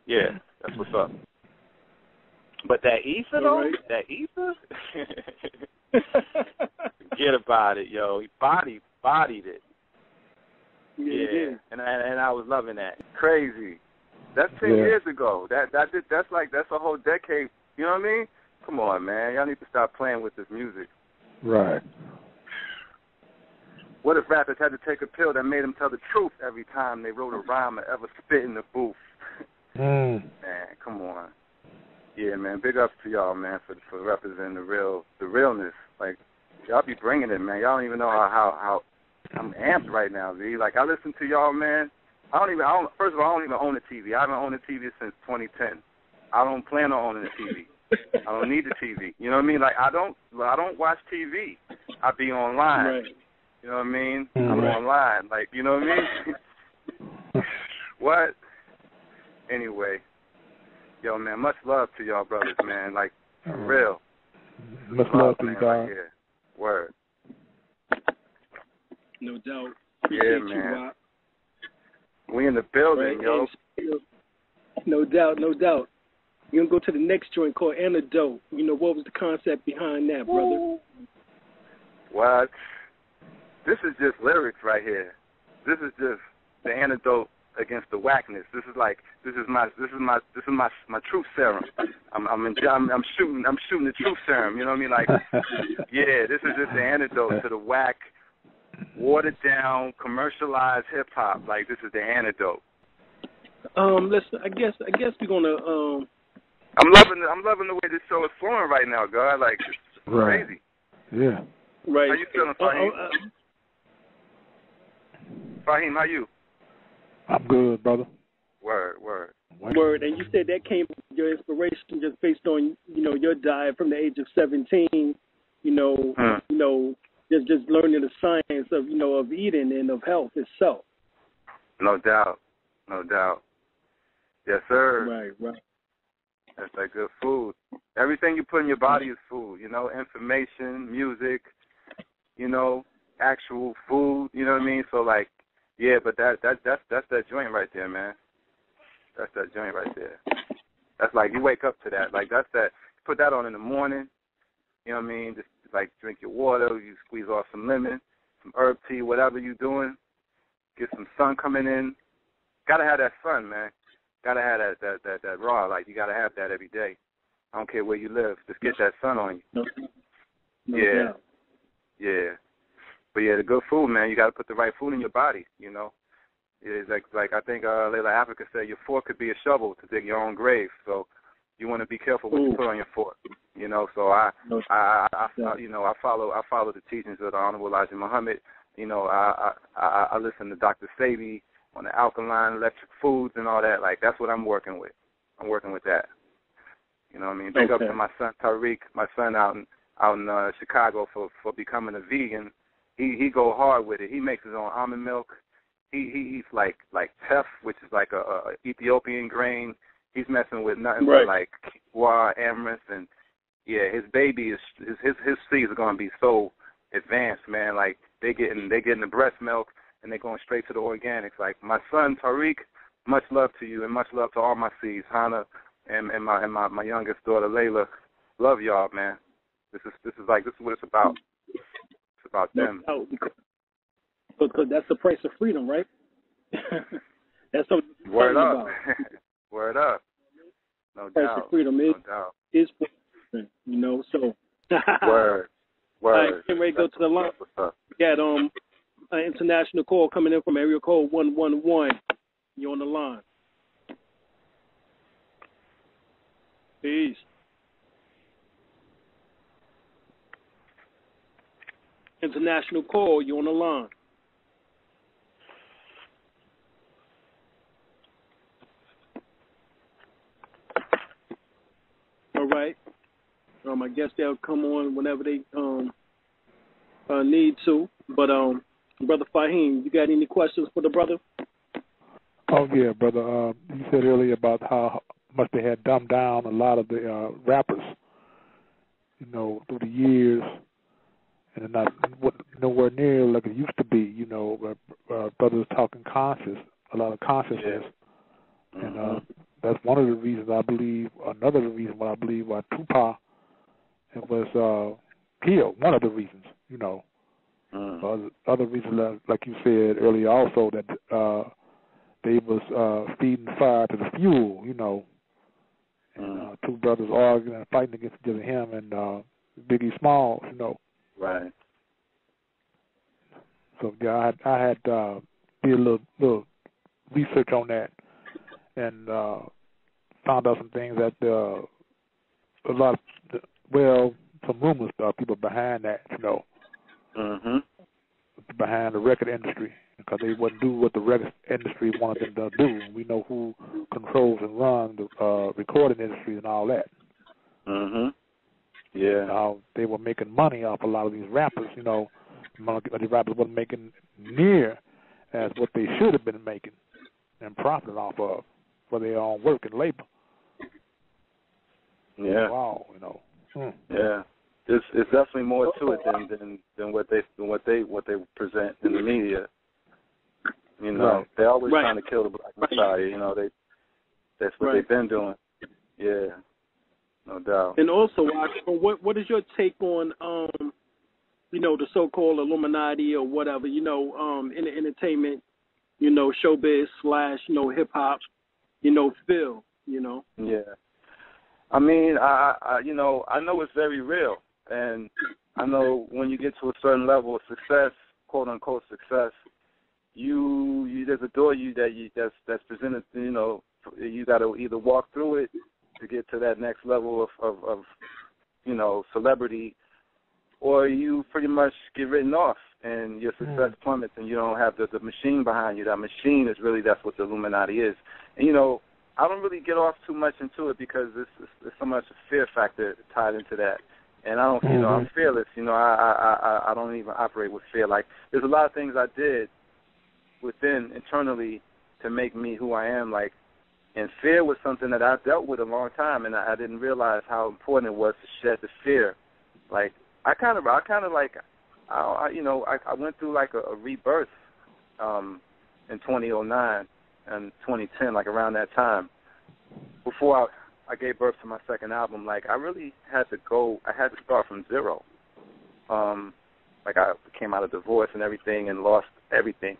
yeah, that's what's up. But that Ether though, that Ether, forget about it, yo. He bodied it. Yeah. And I was loving that. Crazy. That's 10 years ago. That's a whole decade. You know what I mean? Come on, man. Y'all need to stop playing with this music. Right. What if rappers had to take a pill that made them tell the truth every time they wrote a rhyme or ever spit in the booth? Man, come on. Yeah, man. Big ups to y'all, man, for representing the realness. Like, y'all be bringing it, man. Y'all don't even know how I'm amped right now, Z. Like, I listen to y'all, man. First of all, I don't even own a TV. I haven't owned a TV since 2010. I don't plan on owning a TV. I don't need a TV. You know what I mean? Like, I don't watch TV. I be online. Right. You know what I mean? Right. I'm online. Like, you know what I mean? What? Anyway. Yo, man, much love to y'all brothers, man. Like, for real. Much love to you guys. Word. No doubt. Appreciate man. You, we in the building, yo. No doubt, no doubt. You're going to go to the next joint called Antidote. You know, what was the concept behind that, brother? Well, this is just lyrics right here. This is just the antidote against the whackness. This is like, this is my truth serum. I'm shooting the truth serum. You know what I mean? Like, yeah, this is just the antidote to the whack, watered down, commercialized hip hop. Like, this is the antidote. Listen, I guess we're gonna. I'm loving the way this show is flowing right now, God. Like, it's crazy. Yeah. Right. How you feeling, Fahim? Fahim, how you? I'm good, brother. Word. And you said that came your inspiration just based on your diet from the age of 17. Just learning the science of of eating and of health itself. No doubt. Yes, sir. Right. That's that good food. Everything you put in your body is food, information, music, actual food, what I mean? So, like, yeah, but that's that joint right there, man. That's that joint right there. That's like, you wake up to that. Like, that's that. Put that on in the morning, what I mean? Just, like, drink your water, you squeeze off some lemon, some herb tea, whatever you're doing. Get some sun coming in. Gotta have that sun, man. Gotta have that raw. Like, you gotta have that every day. I don't care where you live. Just get that sun on you. Yeah. But yeah, the good food, man. You gotta put the right food in your body. It's like I think Layla Africa said, your fork could be a shovel to dig your own grave. So you want to be careful what you put on your fork. So I follow the teachings of the Honorable Elijah Muhammad. I listen to Dr. Sabi on the alkaline electric foods and all that. Like, that's what I'm working with. I'm working with that. Big up to my son Tariq, my son out in Chicago for becoming a vegan. He go hard with it. He makes his own almond milk. He eats like teff, which is like a Ethiopian grain. He's messing with nothing but like quinoa, amaranth, and his baby is his seeds are gonna be so advanced, man. Like, they getting the breast milk. And they're going straight to the organics. Like, my son Tariq, much love to you, and much love to all my seeds, Hannah, and my youngest daughter Layla. Love y'all, man. This is what it's about. It's about them. No, because that's the price of freedom, right? That's what it's Word up. About. Word up. No doubt. The price of freedom is so. Word. All right, go to the line. We got international call coming in from area code 111. You're on the line. Peace. International call, you're on the line. All right. I guess they'll come on whenever they need to, but Brother Fahim, you got any questions for the brother? Oh, yeah, brother. You said earlier about how much they had dumbed down a lot of the rappers, through the years, and they're not nowhere near like it used to be, brothers talking conscious, a lot of consciousness. Yeah. And that's one of the reasons I believe, another reason why I believe why Tupac was killed, one of the reasons, Other reason, like you said earlier, also that they was feeding fire to the fuel, and two brothers arguing and fighting against each other, him and Biggie Smalls, Right. So yeah, I had did a little research on that and found out some things that some rumors about people behind that, behind the record industry, because they wouldn't do what the record industry wanted them to do. We know who controls and runs the recording industry and all that. Yeah. Now, they were making money off a lot of these rappers. These rappers wasn't making near as what they should have been making and profiting off of for their own work and labor. Yeah. Wow. Yeah. It's definitely more to it than what they present in the media. You know, right. They're always trying to kill the black Messiah. You know, that's what they've been doing. Yeah, no doubt. And also, what is your take on you know, the so-called Illuminati or whatever? You know, in the entertainment, you know, showbiz / you know, hip hop, you know, feel. You know. Yeah. I mean, I know it's very real, and I know when you get to a certain level of success, quote unquote success, you there's a door that's presented. You know, you got to either walk through it to get to that next level of you know, celebrity, or you pretty much get written off and your success plummets, and you don't have the machine behind you. That machine is really, that's what the Illuminati is, and you know. I don't really get off too much into it because there's so much fear factor tied into that, and I don't, you know, I'm fearless. You know, I don't even operate with fear. Like, there's a lot of things I did within internally to make me who I am. Like, and fear was something that I dealt with a long time, and I didn't realize how important it was to shed the fear. Like, I went through like a rebirth in 2009. And 2010, like around that time, before I gave birth to my second album, like I really had to go. I had to start from zero. Like I came out of divorce and everything, and lost everything.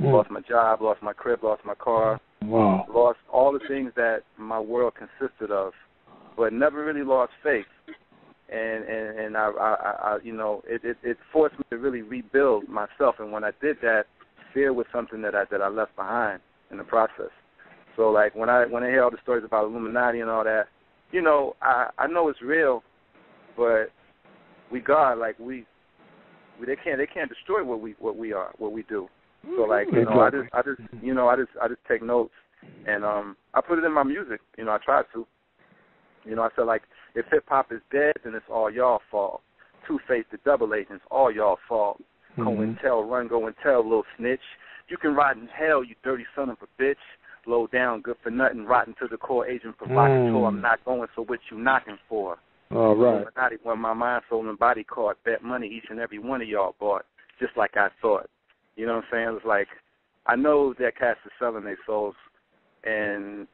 Mm. Lost my job, lost my crib, lost my car. Wow. Lost all the things that my world consisted of, but never really lost faith. And I you know, it forced me to really rebuild myself. And when I did that, fear was something that I left behind in the process. So like when I hear all the stories about Illuminati and all that, you know, I know it's real, but we God, like we they can't destroy what we do. So like, you know, I just take notes, and I put it in my music. You know, I try to. You know, I said like, if hip hop is dead, then it's all y'all fault. Two-Face the double agents, all y'all fault. Go and tell, run, go and tell, little snitch. You can rot in hell, you dirty son of a bitch. Low down, good for nothing, rotten to the core, agent provocateur. I'm not going, so what you knocking for? All right. Illuminati, when my mind, soul, and body caught, bet money each and every one of y'all bought, just like I thought. You know what I'm saying? It's like, I know that cats are selling their souls, and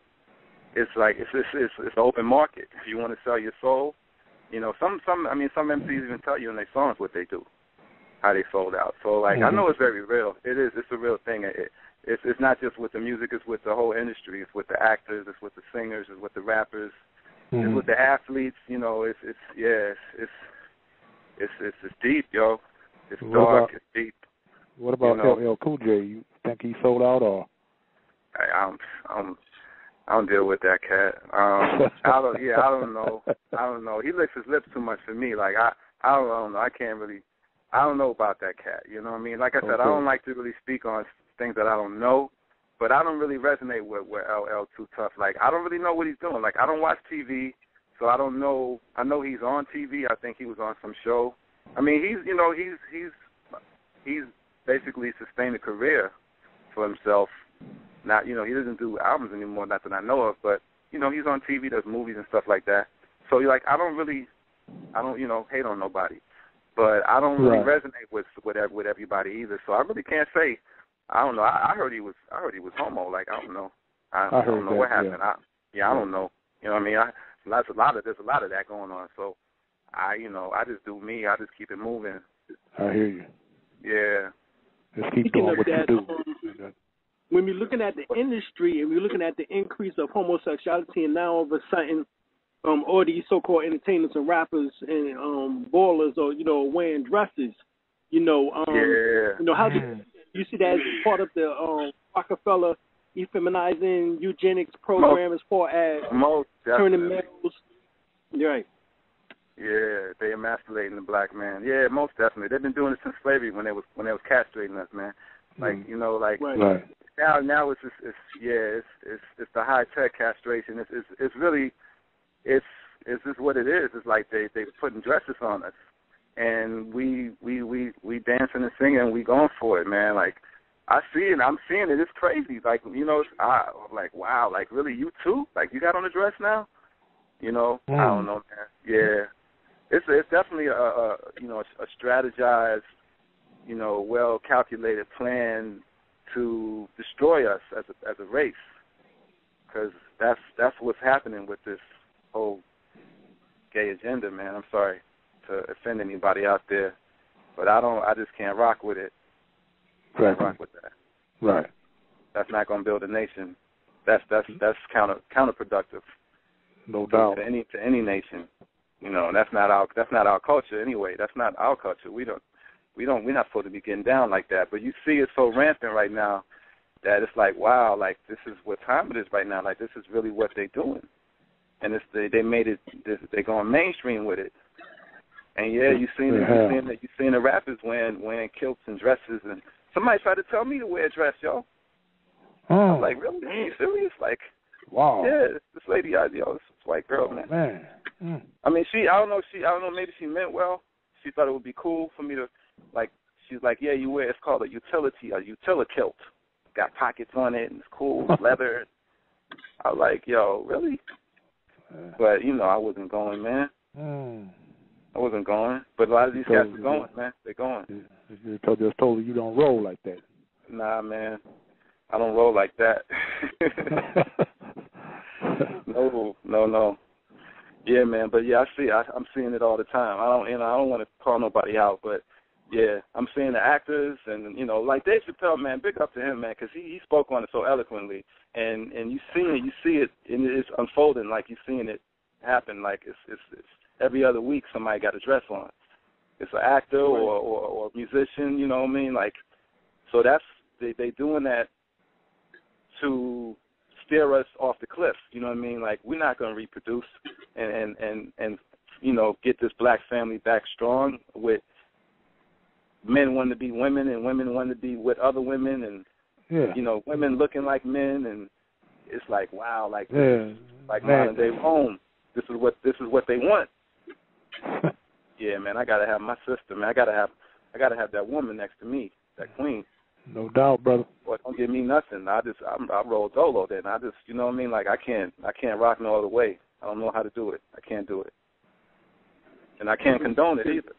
it's like, it's an open market. If you want to sell your soul, you know, some MCs even tell you in their songs what they do. How they sold out. So like, I know it's very real. It is. It's a real thing. It's not just with the music. It's with the whole industry. It's with the actors. It's with the singers. It's with the rappers. It's with the athletes. You know. It's deep, yo. It's dark. It's deep. What about LL Cool J? You think he sold out or? I don't deal with that cat. I don't know. He licks his lips too much for me. Like I don't know. I can't really. I don't know about that cat, you know what I mean? Like I said, I don't like to really speak on things that I don't know, but I don't really resonate with LL Too Tough. Like, I don't really know what he's doing. Like, I don't watch TV, so I don't know. I know he's on TV. I think he was on some show. I mean, he's basically sustained a career for himself. Not, you know, he doesn't do albums anymore, not that I know of, but, you know, he's on TV, does movies and stuff like that. So, like, I don't you know, hate on nobody. But I don't really resonate with everybody either, so I really can't say. I don't know. I heard he was homo. Like I don't know. I don't know what happened. I don't know. You know what I mean? There's a lot of that going on. So I just do me. I just keep it moving. I hear you. Yeah. Just keep doing what you do. When we're looking at the industry and we're looking at the increase of homosexuality, and now all of a sudden. All these so-called entertainers and rappers and ballers or, you know, wearing dresses, you know. You know, how do you see that as part of the Rockefeller effeminizing eugenics program as far as turning males? Right. Yeah, they emasculating the black man. Yeah, most definitely. They've been doing it since slavery when they was castrating us, man. Like, you know, like... Right. Now it's the high-tech castration. It's really... It's just what it is. It's like they putting dresses on us, and we dancing and singing, and we going for it, man. Like I see it, I'm seeing it. It's crazy. Like, you know, like wow. Like really, you too? Like you got on a dress now? You know? I don't know, man. Yeah, it's it's definitely a strategized, well calculated plan to destroy us as a race, because that's what's happening with this whole gay agenda, man. I'm sorry to offend anybody out there, but I just can't rock with it. Right. Can't rock with that. Right. That's not going to build a nation. That's counterproductive. No doubt. To any nation, that's not our culture anyway. That's not our culture. We're not supposed to be getting down like that. But you see, it's so rampant right now that it's like, wow, like this is what time it is right now. Like this is really what they're doing, and it's they made it. They're going mainstream with it. And yeah, you've seen the rappers wearing kilts and dresses, and somebody tried to tell me to wear a dress, yo. Oh. I was like, really? Are you serious? Like, wow. Yeah, this lady, this white girl, man. Oh, man. Mm. I mean, I don't know. Maybe she meant well. She thought it would be cool for me to, like. She's like, yeah, you wear. It's called a utilikilt. Got pockets on it and it's cool, it's leather. I was like, yo, really? But I wasn't going, man. Mm. I wasn't going. But a lot of these guys are going, man. They're going. Just told you don't roll like that. Nah, man. I don't roll like that. No. Yeah, man. But yeah, I'm seeing it all the time. I don't want to call nobody out, but yeah, I'm seeing the actors, and like Dave Chappelle, man. Big up to him, man, because he spoke on it so eloquently, and you see it, and it's unfolding. Like you're seeing it happen. Like it's every other week somebody got a dress on. It's an actor or a musician. You know what I mean? Like, so that's. They doing that to steer us off the cliff. You know what I mean? Like, we're not going to reproduce and get this black family back strong with men wanting to be women and women wanting to be with other women and, women looking like men. And it's like, wow, like, like modern day Rome. This is what they want. Yeah, man, I got to have my sister, man. I got to have that woman next to me, that queen. No doubt, brother. Well, don't give me nothing. I roll dolo then. I just, you know what I mean? Like, I can't rock no other way. I don't know how to do it. I can't do it. And I can't condone it either.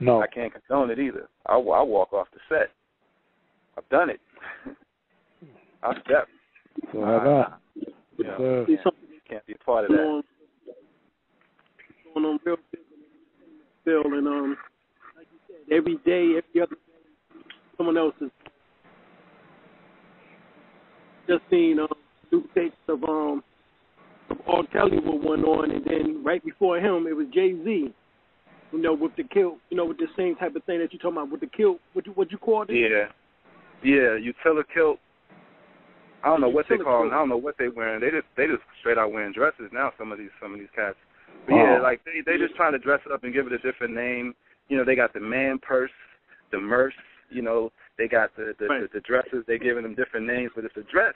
No. I can't condone it either. I walk off the set. I've done it. I've stepped. So have I. Can't be a part of that. Going on real big still, and like you said, every day, every other day, someone else is. Just seen new tapes of R. Kelly with one on, and then right before him it was Jay-Z, with the kilt, with the same type of thing that you're talking about with the kilt. What you called it? Yeah, utilikilt. I don't know what they call it. I don't know what they wearing. They just straight out wearing dresses now. Some of these cats. But yeah, like they just trying to dress it up and give it a different name. They got the man purse, the merce. They got the dresses. They're giving them different names, but it's a dress.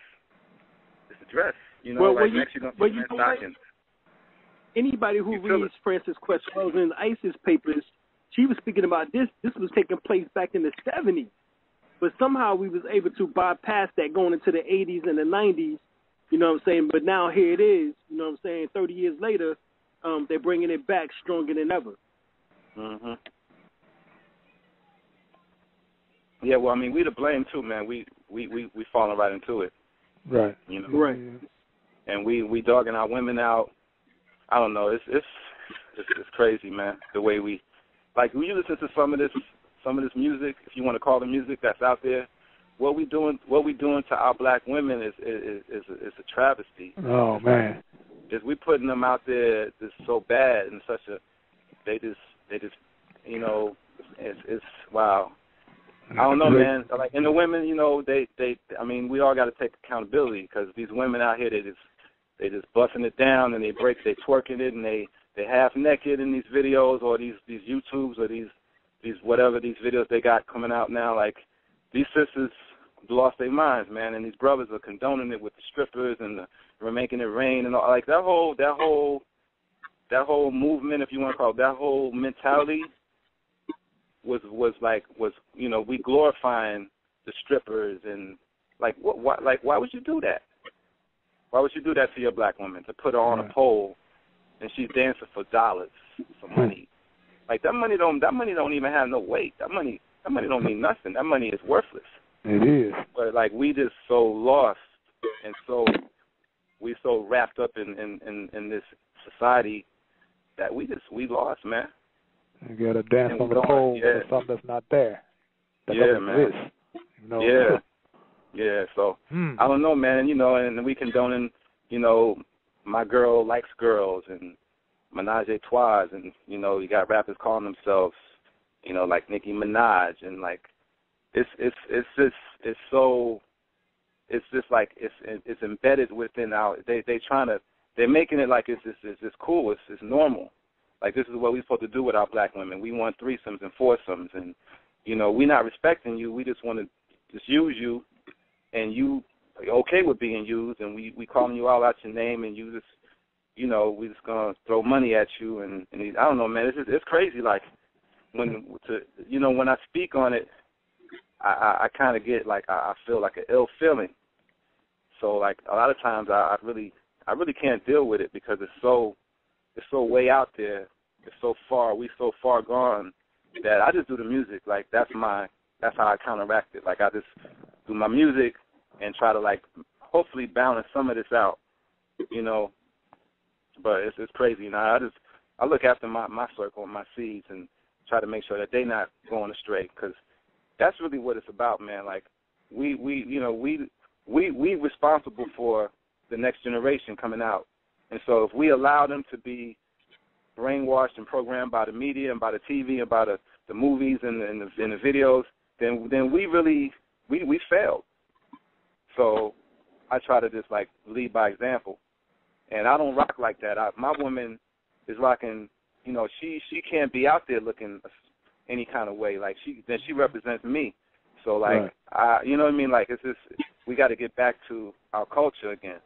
It's a dress. Next you're going to see stockings. Anybody who reads Frances Quest Wells and ISIS papers, she was speaking about this. This was taking place back in the 70s. But somehow we was able to bypass that going into the 80s and the 90s, But now here it is, 30 years later, they're bringing it back stronger than ever. Mm-hmm. Yeah, well, I mean, we to blame too, man. We falling right into it, right? Right. And we dogging our women out. I don't know. It's crazy, man. The way we, like, when you listen to some of this music, if you want to call it music that's out there, what we doing to our black women is a travesty. Oh man, is we putting them out there just so bad and such a they just it's wow. I don't know, man. Like, and the women, they. I mean, we all got to take accountability because these women out here, they just busting it down and they twerking it and they half naked in these videos or these YouTubes or these whatever these videos they got coming out now. Like, these sisters lost their minds, man, and these brothers are condoning it with the strippers and we're making it rain and all. Like that whole movement, if you want to call it, that whole mentality. Was we glorifying the strippers and like what like why would you do that? Why would you do that to your black woman to put her on a pole and she's dancing for dollars, for money? Like that money don't even have no weight. That money don't mean nothing. That money is worthless. It is. But like we just so lost and so we so wrapped up in this society that we lost, man. You gotta dance on the pole with something that's not there. That doesn't exist. You know? Yeah. Yeah, so I don't know, man, you know, and we condoning, you know, my girl likes girls and menage a trois, and, you know, you got rappers calling themselves, you know, like Nicki Minaj, and like it's embedded within our they're making it like it's cool, it's normal. Like this is what we're supposed to do with our black women. We want threesomes and foursomes, and you know, we're not respecting you, we just want to just use you. And you okay with being used, and we calling you all out your name, and you just, you know, we just gonna throw money at you, and I don't know, man, it's crazy. Like when I speak on it, I kind of get like I feel like an ill feeling. So like a lot of times I really can't deal with it because it's so way out there, it's so far, we so far gone that I just do the music. Like that's how I counteract it. Like I just do my music and try to like hopefully balance some of this out, you know. But it's crazy. Now I look after my circle and my seeds and try to make sure that they not going astray, because that's really what it's about, man. Like we responsible for the next generation coming out, and so if we allow them to be brainwashed and programmed by the media and by the TV and by the movies and the videos, then we really we failed. So I try to just, like, lead by example. And I don't rock like that. My woman is rocking, you know, she can't be out there looking any kind of way. Like, she represents me. So, like, right. You know what I mean? Like, it's just we got to get back to our culture again.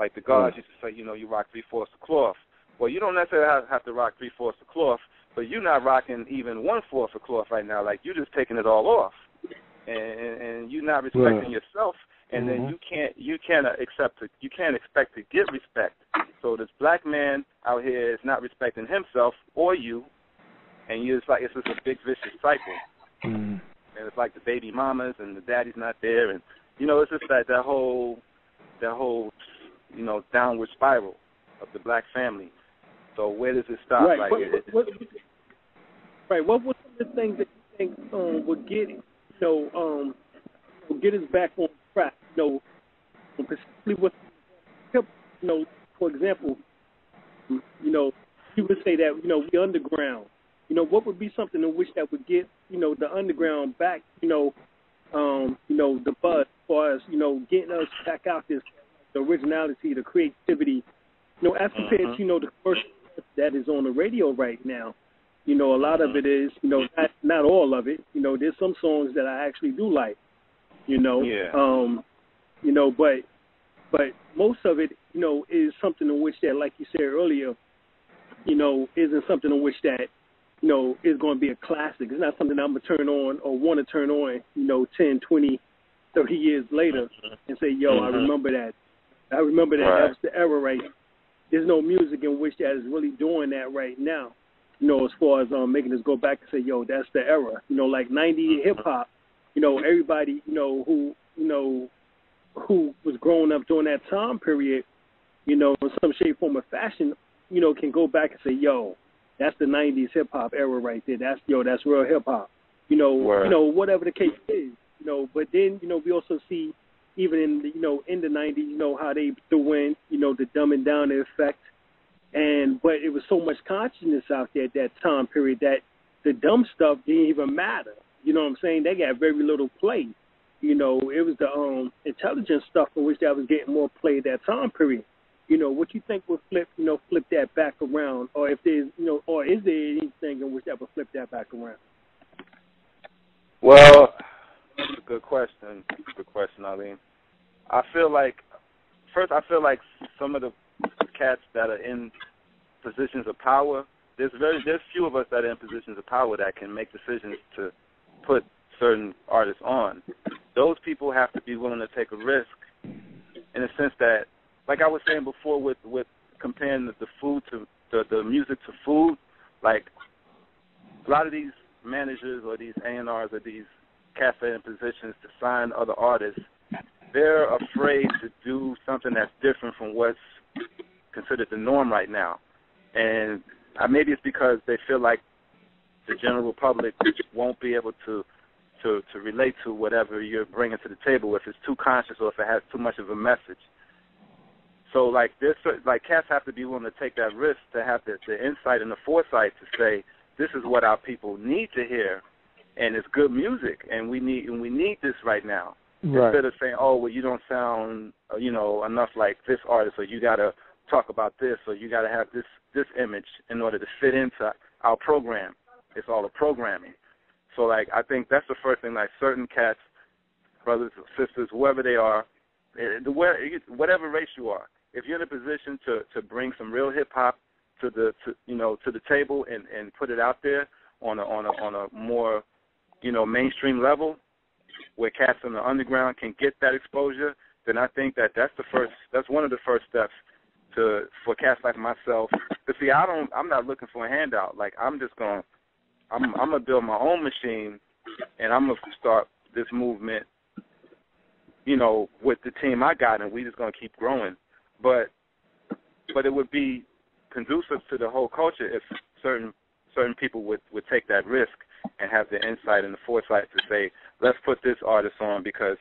Like, the guards used to say, you know, you rock three-fourths of cloth. Well, you don't necessarily have to rock three-fourths of cloth, but you're not rocking even one-fourth of cloth right now. Like, you're just taking it all off. And you're not respecting yourself, and then you can't expect to get respect. So this black man out here is not respecting himself or you, and you're just like it's just a big vicious cycle. Mm-hmm. And it's like the baby mamas and the daddy's not there, and you know it's just like that whole you know downward spiral of the black family. So where does it stop? Right. Like what were some of the things that you think would get? So, get us back on track. You know, particularly with hip. You know, for example, you know, you would say that you know we underground. You know, what would be something in which that would get you know the underground back? You know the buzz as far as you know getting us back out this the originality, the creativity. You know, as compared to you know the commercial that is on the radio right now. You know, a lot of it is, you know, not all of it. You know, there's some songs that I actually do like, you know. Yeah. You know, but most of it, you know, is something in which that, like you said earlier, you know, isn't something in which that, you know, is going to be a classic. It's not something I'm going to turn on or want to turn on, you know, 10, 20, 30 years later and say, yo, I remember that. I remember that. Right. That was the era right now. There's no music in which that is really doing that right now. You know, as far as making us go back and say, yo, that's the era. You know, like 90s hip-hop, you know, everybody, you know, who was growing up during that time period, you know, in some shape, form, or fashion, you know, can go back and say, yo, that's the 90s hip-hop era right there. That's, yo, that's real hip-hop. You know, word. You know, whatever the case is, you know. But then, you know, we also see even in, the, you know, in the 90s, you know, how they threw in, you know, the dumbing down effect. And but it was so much consciousness out there at that time period that the dumb stuff didn't even matter. You know what I'm saying? They got very little play. You know, it was the intelligent stuff for which that was getting more play at that time period. You know, what you think would flip that back around, or if there's you know, or is there anything in which that would flip that back around? Well, that's a good question. Good question, Alim. I feel like some of the cats that are in positions of power, there's few of us that are in positions of power that can make decisions to put certain artists on. Those people have to be willing to take a risk in a sense that, like I was saying before with comparing the food to the music to food, like a lot of these managers or these A&Rs or these cats that are in positions to sign other artists, they're afraid to do something that's different from what's considered the norm right now. And maybe it's because they feel like the general public won't be able to relate to whatever you're bringing to the table if it's too conscious or if it has too much of a message. So, like, this, like, cats have to be willing to take that risk, to have the insight and the foresight to say, this is what our people need to hear, and it's good music, and we need this right now. Right. Instead of saying, oh, well, you don't sound, you know, enough like this artist, or you got to talk about this, or you got to have this image in order to fit into our program. It's all a programming. So, like, I think that's the first thing, like, certain cats, brothers or sisters, whoever they are, whatever race you are, if you're in a position to bring some real hip hop to the table and put it out there on a more, you know, mainstream level, where cats on the underground can get that exposure, then I think that's one of the first steps for cats like myself. But see, I'm not looking for a handout. Like, I'm gonna build my own machine, and I'm gonna start this movement, you know, with the team I got, and we just gonna keep growing. But it would be conducive to the whole culture if certain people would take that risk and have the insight and the foresight to say, let's put this artist on because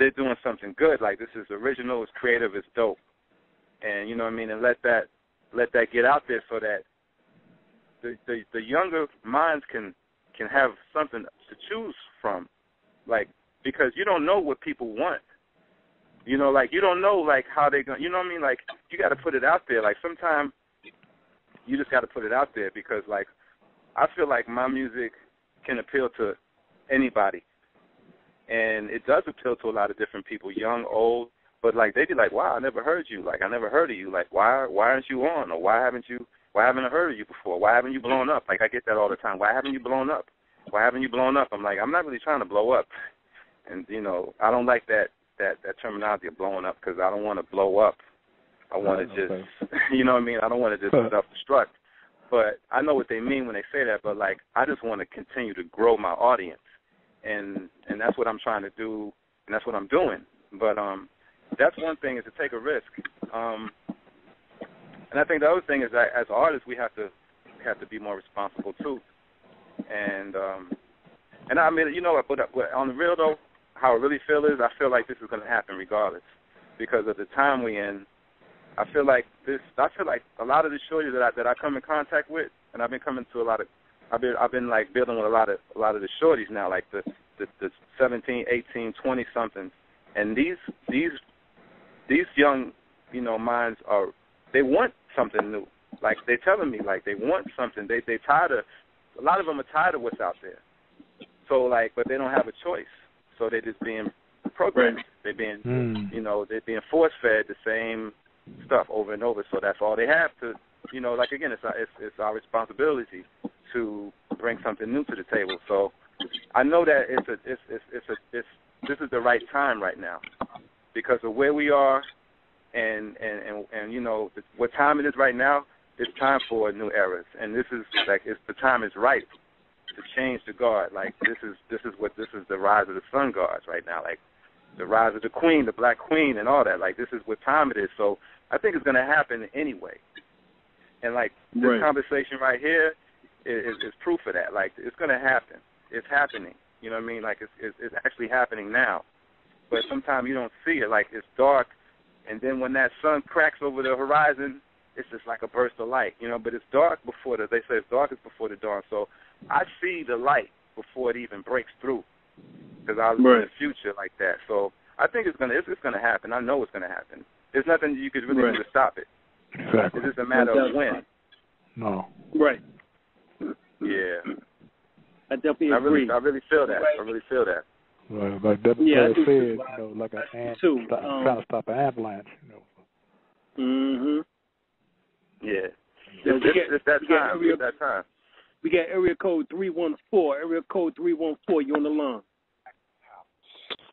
they're doing something good. Like, this is original, it's creative, it's dope, and you know what I mean. And let that get out there so that the younger minds can have something to choose from, like. Because you don't know what people want. You know, like, you don't know, like, how they're going to, you know what I mean? Like, you got to put it out there. Like, sometimes you just got to put it out there because, like, I feel like my music can appeal to anybody. And it does appeal to a lot of different people, young, old. But, like, they be like, wow, I never heard you. Like, I never heard of you. Like, why aren't you on? Or why haven't I heard of you before? Why haven't you blown up? Like, I get that all the time. Why haven't you blown up? Why haven't you blown up? I'm like, I'm not really trying to blow up. And, you know, I don't like that terminology of blowing up because I don't want to blow up. I want to just, you know what I mean? I don't want to just self-destruct. But I know what they mean when they say that, but, like, I just want to continue to grow my audience. And that's what I'm trying to do, and that's what I'm doing. But that's one thing, is to take a risk. And I think the other thing is that as artists, we have to be more responsible, too. And I mean, you know, but on the real, though, how I really feel is, I feel like this is going to happen regardless because of the time we're in. I feel like a lot of the shorties that I come in contact with, and I've been coming to I've been like building with a lot of the shorties now, like the 17, 18, 20 somethings, and these young, you know, minds are, they want something new. Like, they're telling me, like, they want something. They tired of, a lot of them are tired of what's out there. So, like, but they don't have a choice. So they're just being programmed. They're being, you know, they're being force-fed the same stuff over and over. So that's all they have to, you know, like, again, it's our responsibility to bring something new to the table. So I know that this is the right time right now because of where we are and you know, what time it is right now, it's time for new eras. And this is, like, it's, the time is ripe to change the guard. Like, this is the rise of the sun guards right now, like the rise of the queen, the black queen and all that. Like, this is what time it is. So I think it's going to happen anyway. And, like, this conversation right here is proof of that. Like, it's going to happen. It's happening. You know what I mean? Like, it's actually happening now. But sometimes you don't see it. Like, it's dark, and then when that sun cracks over the horizon, it's just like a burst of light, you know. But it's dark before they say it's darkest before the dawn. So I see the light before it even breaks through, because I live in the future like that. So I think it's gonna happen. I know it's gonna happen. There's nothing you could really do to stop it. Exactly. It's just a matter of when. No. Right. Yeah. I definitely agree. I really feel that. Right. I really feel that. Well, like Deb said, you know, like an ant trying to stop an avalanche, you know. Mm-hmm. Yeah. It's that time. We got area code 314. Area code 314. You on the line?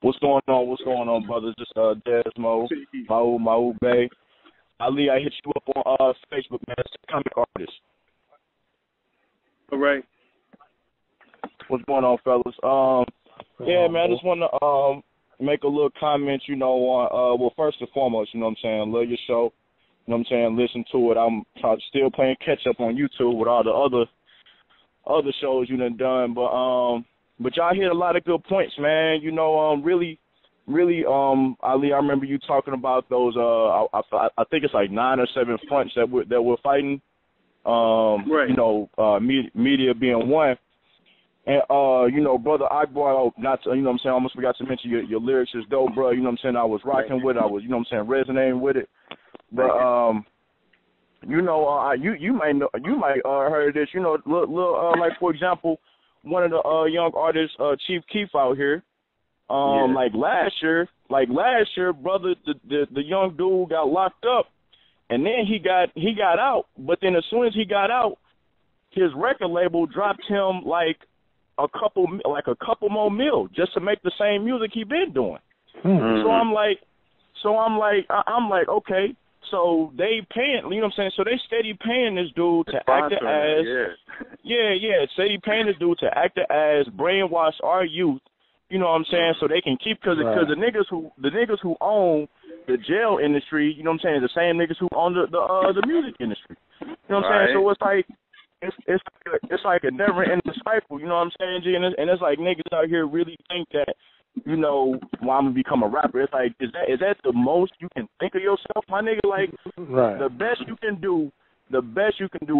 What's going on? What's going on, brothers? Just Desmo, Maou Bey, Ali. I hit you up on Facebook, man. It's a comic artist. All right. What's going on, fellas? Yeah, man, I just want to make a little comment, you know, on, well, first and foremost, you know what I'm saying, love your show, you know what I'm saying, listen to it. I'm still playing catch-up on YouTube with all the other shows you done but y'all hit a lot of good points, man. You know, really, Ali, I remember you talking about those, I think it's like 9 or 7 fronts that we're fighting, right. You know, media being one. And, you know, Brother Akbar, you know what I'm saying, I almost forgot to mention your lyrics is dope, bro. You know what I'm saying? I was rocking with it. I was, you know what I'm saying, resonating with it. But, you know, you might heard this, you know, like, for example, one of the young artists, Chief Keef out here, yeah. like last year, brother, the young dude got locked up, and then he got out. But then as soon as he got out, his record label dropped him like a couple more mil just to make the same music he been doing. Mm-hmm. So I'm like, okay. So they paying, you know what I'm saying? So they steady paying this dude to act as, yeah, steady paying this dude to act as brainwash our youth. You know what I'm saying? So they can keep, because the niggas who own the jail industry, you know what I'm saying, the same niggas who own the music industry. You know what I'm saying? So it's like it's like a never ending cycle. You know what I'm saying, G? And it's like niggas out here really think that, you know, well, I'm gonna become a rapper. It's like, is that the most you can think of yourself, my nigga? Like, the best you can do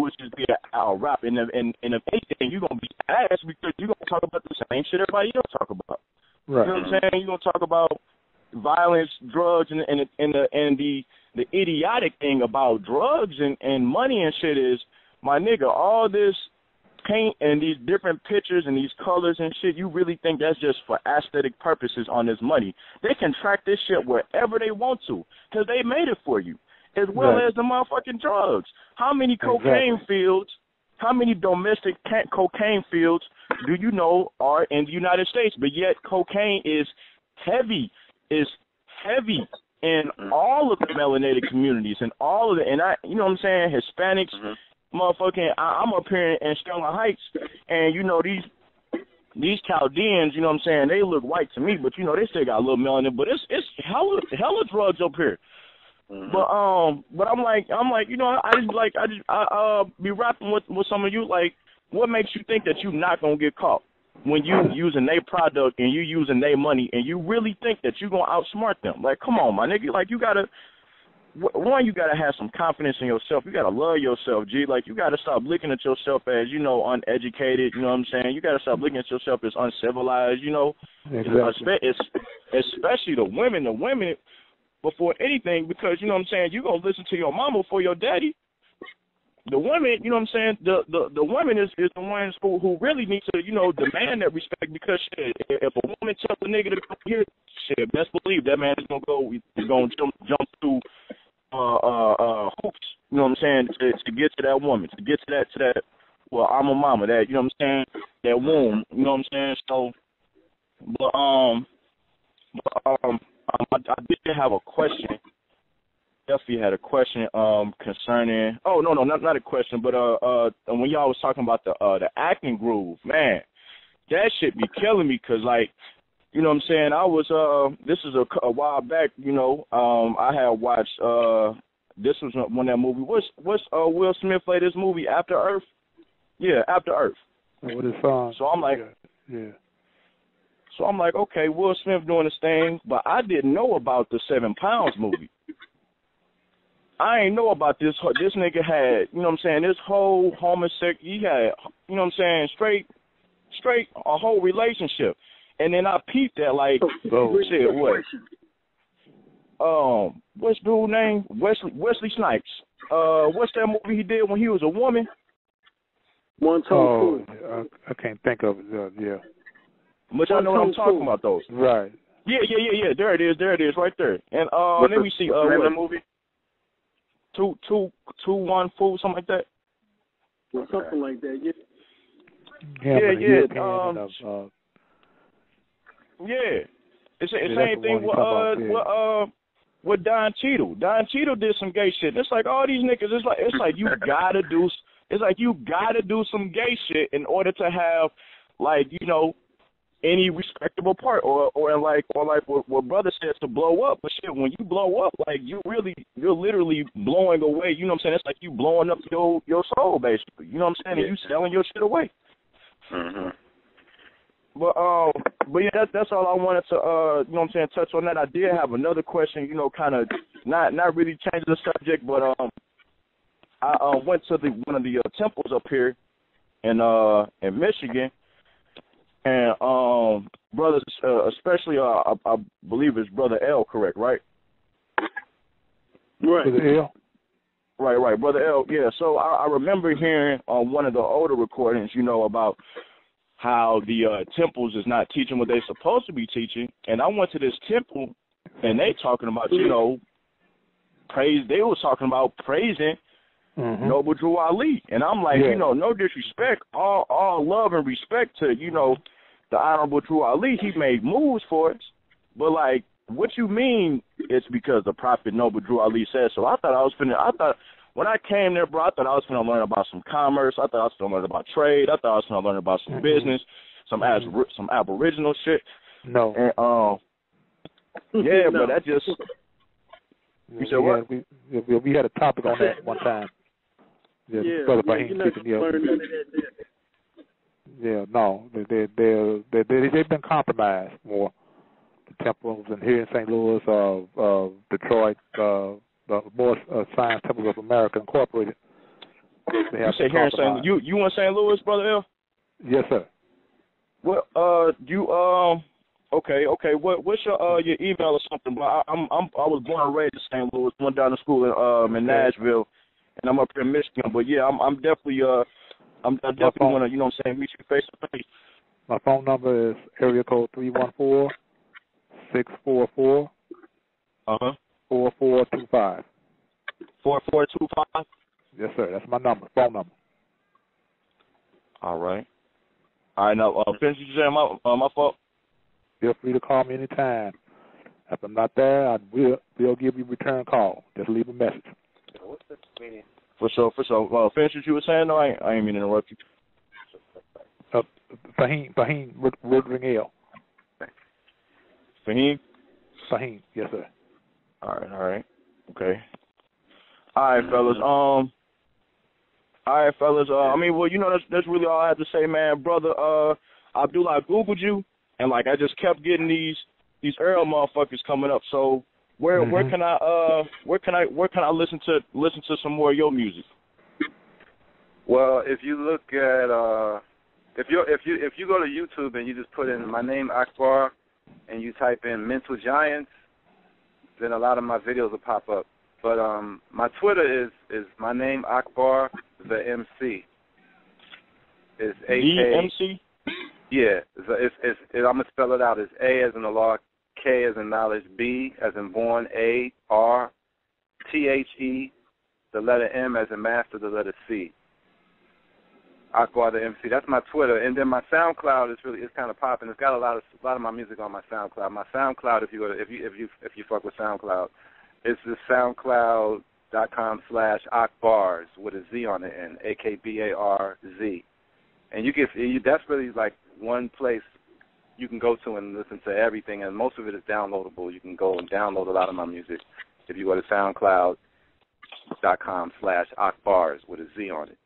is just be a rapper. And if anything, you're gonna be ass because you're gonna talk about the same shit everybody else talk about. Right. You know what I'm saying? You're gonna talk about violence, drugs, and the idiotic thing about drugs and money and shit is, my nigga, all this paint and these different pictures and these colors and shit, you really think that's just for aesthetic purposes on this money? They can track this shit wherever they want to because they made it for you, as well as the motherfucking drugs. How many cocaine fields, how many domestic cocaine fields do you know are in the United States? But yet cocaine is heavy in all of the melanated communities and all of the, and I, you know what I'm saying, Hispanics, motherfucking, I'm up here in Sterling Heights, and you know these Chaldeans, you know what I'm saying, they look white to me, but you know they still got a little melanin. But it's hella drugs up here. Mm-hmm. But I'm like, you know, I be rapping with some of you. Like, what makes you think that you're not gonna get caught when you using their product and you using their money, and you really think that you're gonna outsmart them? Like, come on, my nigga. Like, you gotta. One, you got to have some confidence in yourself. You got to love yourself, G. Like, you got to stop looking at yourself as, you know, uneducated, you know what I'm saying? You got to stop looking at yourself as uncivilized, you know, especially the women before anything, because, you know what I'm saying, you're going to listen to your mama before your daddy. The women, you know what I'm saying, the women is the ones who really need to, you know, demand that respect, because shit, if a woman tells a nigga to come here, shit, best believe that man is going to go, he's going to jump through hoops, you know what I'm saying, to get to that woman, to get to that, well, I'm a mama, that, you know what I'm saying, that womb, you know what I'm saying, so, I did have a question, Duffy had a question, concerning, oh, no, not a question, but, when y'all was talking about the acting groove, man, that shit be killing me, because, like, you know what I'm saying? I was, this is a while back, you know, I had watched, this was when that movie, what's Will Smith played this movie, After Earth? Yeah, After Earth. What a song. So I'm like, yeah. So I'm like, okay, Will Smith doing this thing, but I didn't know about the 7 Pounds movie. I ain't know about this. This nigga had, you know what I'm saying, this whole homosexual, he had, you know what I'm saying, straight, a whole relationship. And then I peeped at, like, shit, what? What's dude's name? Wesley Snipes. What's that movie he did when he was a woman? One Time Cool. I can't think of it. Yeah. But y'all know what I'm talking about, though. Right. Yeah. There it is, right there. And let me see. What's the movie? 214, something like that. Okay. Something like that. Yeah. Yeah, it's the same thing with Don Cheadle. Don Cheadle did some gay shit. It's like all these niggas. It's like you gotta do some gay shit in order to have like, you know, any respectable part, or like what brother says, to blow up. But shit, when you blow up, like, you're literally blowing away, you know what I'm saying? It's like you blowing up your soul, basically, you know what I'm saying? Yeah. And you selling your shit away. Mm-hmm. But yeah, that's all I wanted to, you know what I'm saying, touch on that. I did have another question, you know, kind of not really changing the subject, but I went to one of the temples up here in Michigan, and brothers, especially I believe it's Brother L, correct, right? Right. Brother L. Right, Brother L. Yeah. So I remember hearing on one of the older recordings, you know, about how the temples is not teaching what they're supposed to be teaching. And I went to this temple, and they talking about, you know, praise. They was talking about praising Noble Drew Ali. And I'm like, you know, no disrespect, all love and respect to, you know, the Honorable Drew Ali. He made moves for us. But, like, what you mean it's because the Prophet Noble Drew Ali said so? When I came there, bro, I thought I was going to learn about some commerce. I thought I was going to learn about trade. I thought I was going to learn about some business, some aboriginal shit. No. And, yeah, no. But that just... You said what? We had a topic on that one time. Yeah, no. They've been compromised more. The temples in here in St. Louis, Detroit... the Morris Science Temple of America Incorporated. They have you in St. Louis, Brother L? Yes, sir. Well, okay. What's your email or something? But I was born and raised in St. Louis. Went down to school in Nashville, and I'm up here in Michigan. But yeah, I definitely want to, you know what I'm saying, meet you face to face. My phone number is area code 314-644. 4425. 4425? Yes, sir. That's my number. Phone number. All right. All right. Now, Pinchy Jam, my fault. Feel free to call me anytime. If I'm not there, I will give you a return call. Just leave a message. For sure. Well, finish what you were saying. No, I ain't mean to interrupt you. Fahim Rodriguez. Fahim. Yes, sir. All right. Okay. All right, fellas. I mean, well, you know, that's really all I have to say, man. Brother Abdullah, I Googled you, and, like, I just kept getting these Earl motherfuckers coming up. So where can I listen to some more of your music? Well, if you look at if you go to YouTube and you just put in my name, Akbar, and you type in Mental Giants, then a lot of my videos will pop up. But my Twitter is my name, Akbar the MC. It's A K. Yeah, I'm gonna spell it out. It's A as in the law, K as in knowledge, B as in born, A R T H E, the letter M as in master, the letter C. Akbar the MC. That's my Twitter, and then my SoundCloud is really kind of popping. It's got a lot of my music on my SoundCloud. My SoundCloud, if you fuck with SoundCloud, it's the SoundCloud.com/Akbars with a Z on the end, AKBARZ, and that's really like one place you can go to and listen to everything, and most of it is downloadable. You can go and download a lot of my music if you go to SoundCloud.com/Akbars with a Z on it.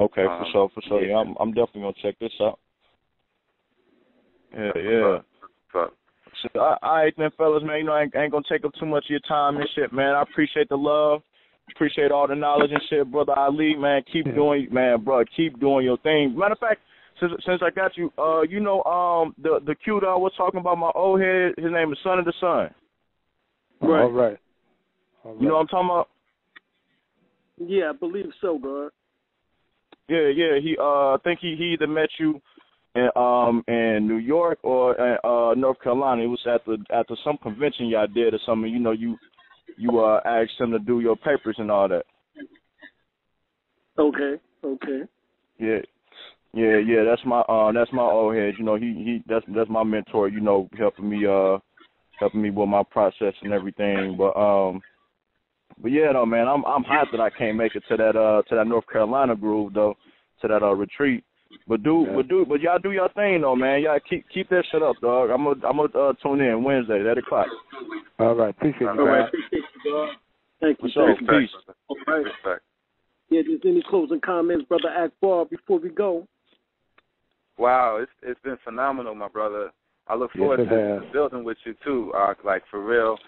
Okay, for sure. Yeah, I'm definitely gonna check this out. Yeah. So, all right, then, fellas, man. You know, I ain't gonna take up too much of your time and shit, man. I appreciate the love, appreciate all the knowledge and shit, Brother Ali, man. Keep doing your thing. Matter of fact, since I got you, you know, the Q that I was talking about, my old head, his name is Son of the Sun. Right. All right. You know what I'm talking about? Yeah, I believe so, bro. Yeah. He, I think he either met you in New York or North Carolina. It was after some convention y'all did or something. You know, you asked him to do your papers and all that. Okay. Yeah. That's my old head. You know, he that's my mentor. You know, helping me with my process and everything. But yeah, though, man, I'm hot that I can't make it to that North Carolina groove, though, to that retreat. But y'all do your thing though, man. Y'all keep that shit up, dog. I'm gonna tune in Wednesday at 8:00. All right, appreciate you, man. Thank you, sir. Peace. All right. Yeah, just any closing comments, Brother Akbar, before we go? Wow, it's been phenomenal, my brother. I look forward to building with you too, like for real.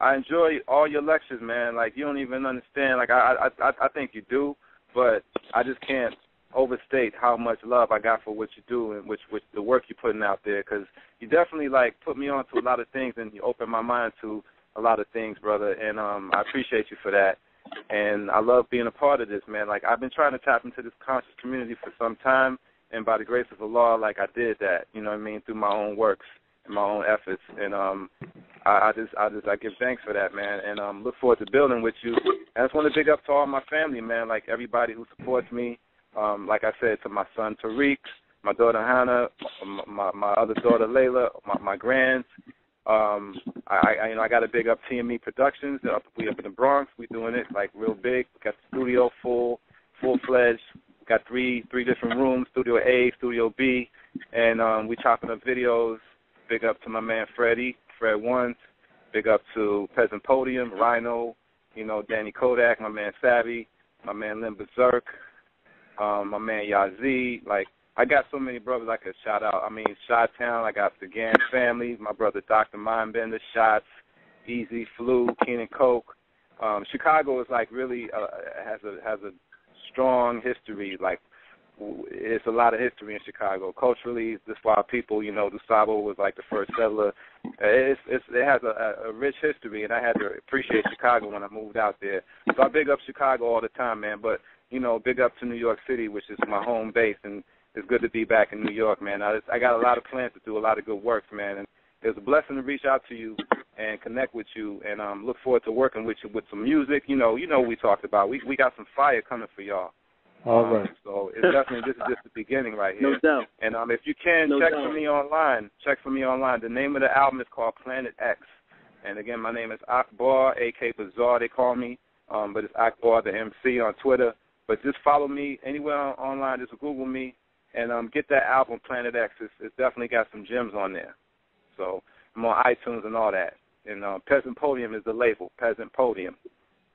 I enjoy all your lectures, man. Like you don't even understand. Like I think you do, but I just can't overstate how much love I got for what you do and which the work you're putting out there, because you definitely like put me on to a lot of things and you opened my mind to a lot of things, brother, and I appreciate you for that. And I love being a part of this, man. Like I've been trying to tap into this conscious community for some time, and by the grace of Allah, like I did that, you know what I mean, through my own works and my own efforts. And I give thanks for that, man, and look forward to building with you. I just want to big up to all my family, man, like everybody who supports me. Like I said, to my son Tariq, my daughter Hannah, my other daughter Layla, my grands. I got a big up TME Productions. We up in the Bronx. We doing it like real big. We got the studio full fledged. We got three different rooms: Studio A, Studio B, and we chopping up videos. Big up to my man Freddie, Fred Once. Big up to Peasant Podium, Rhino, you know, Danny Kodak, my man Savvy, my man Lim Berserk, my man Yazzie. Like I got so many brothers I could shout out. I mean, Chi-Town, I got the Gann family, my brother Dr. Mindbender, Shots, Easy, Flu, Keenan Coke. Chicago is like really has a strong history. Like it's a lot of history in Chicago culturally. That's why people, you know, Dusabo was like the first settler. It has a rich history, and I had to appreciate Chicago when I moved out there. So I big up Chicago all the time, man. But you know, big up to New York City, which is my home base, and it's good to be back in New York, man. I got a lot of plans to do a lot of good work, man, and it's a blessing to reach out to you and connect with you, and look forward to working with you with some music. You know we talked about. We got some fire coming for y'all. All right. So it's definitely this is just the beginning right here. No doubt. And if you can, check for me online. The name of the album is called Planet X. And again, my name is Akbar, A.K. Bazaar, they call me, but it's Akbar the MC on Twitter. But just follow me anywhere online. Just Google me and get that album, Planet X. It's definitely got some gems on there. So I'm on iTunes and all that. And Peasant Podium is the label. Peasant Podium,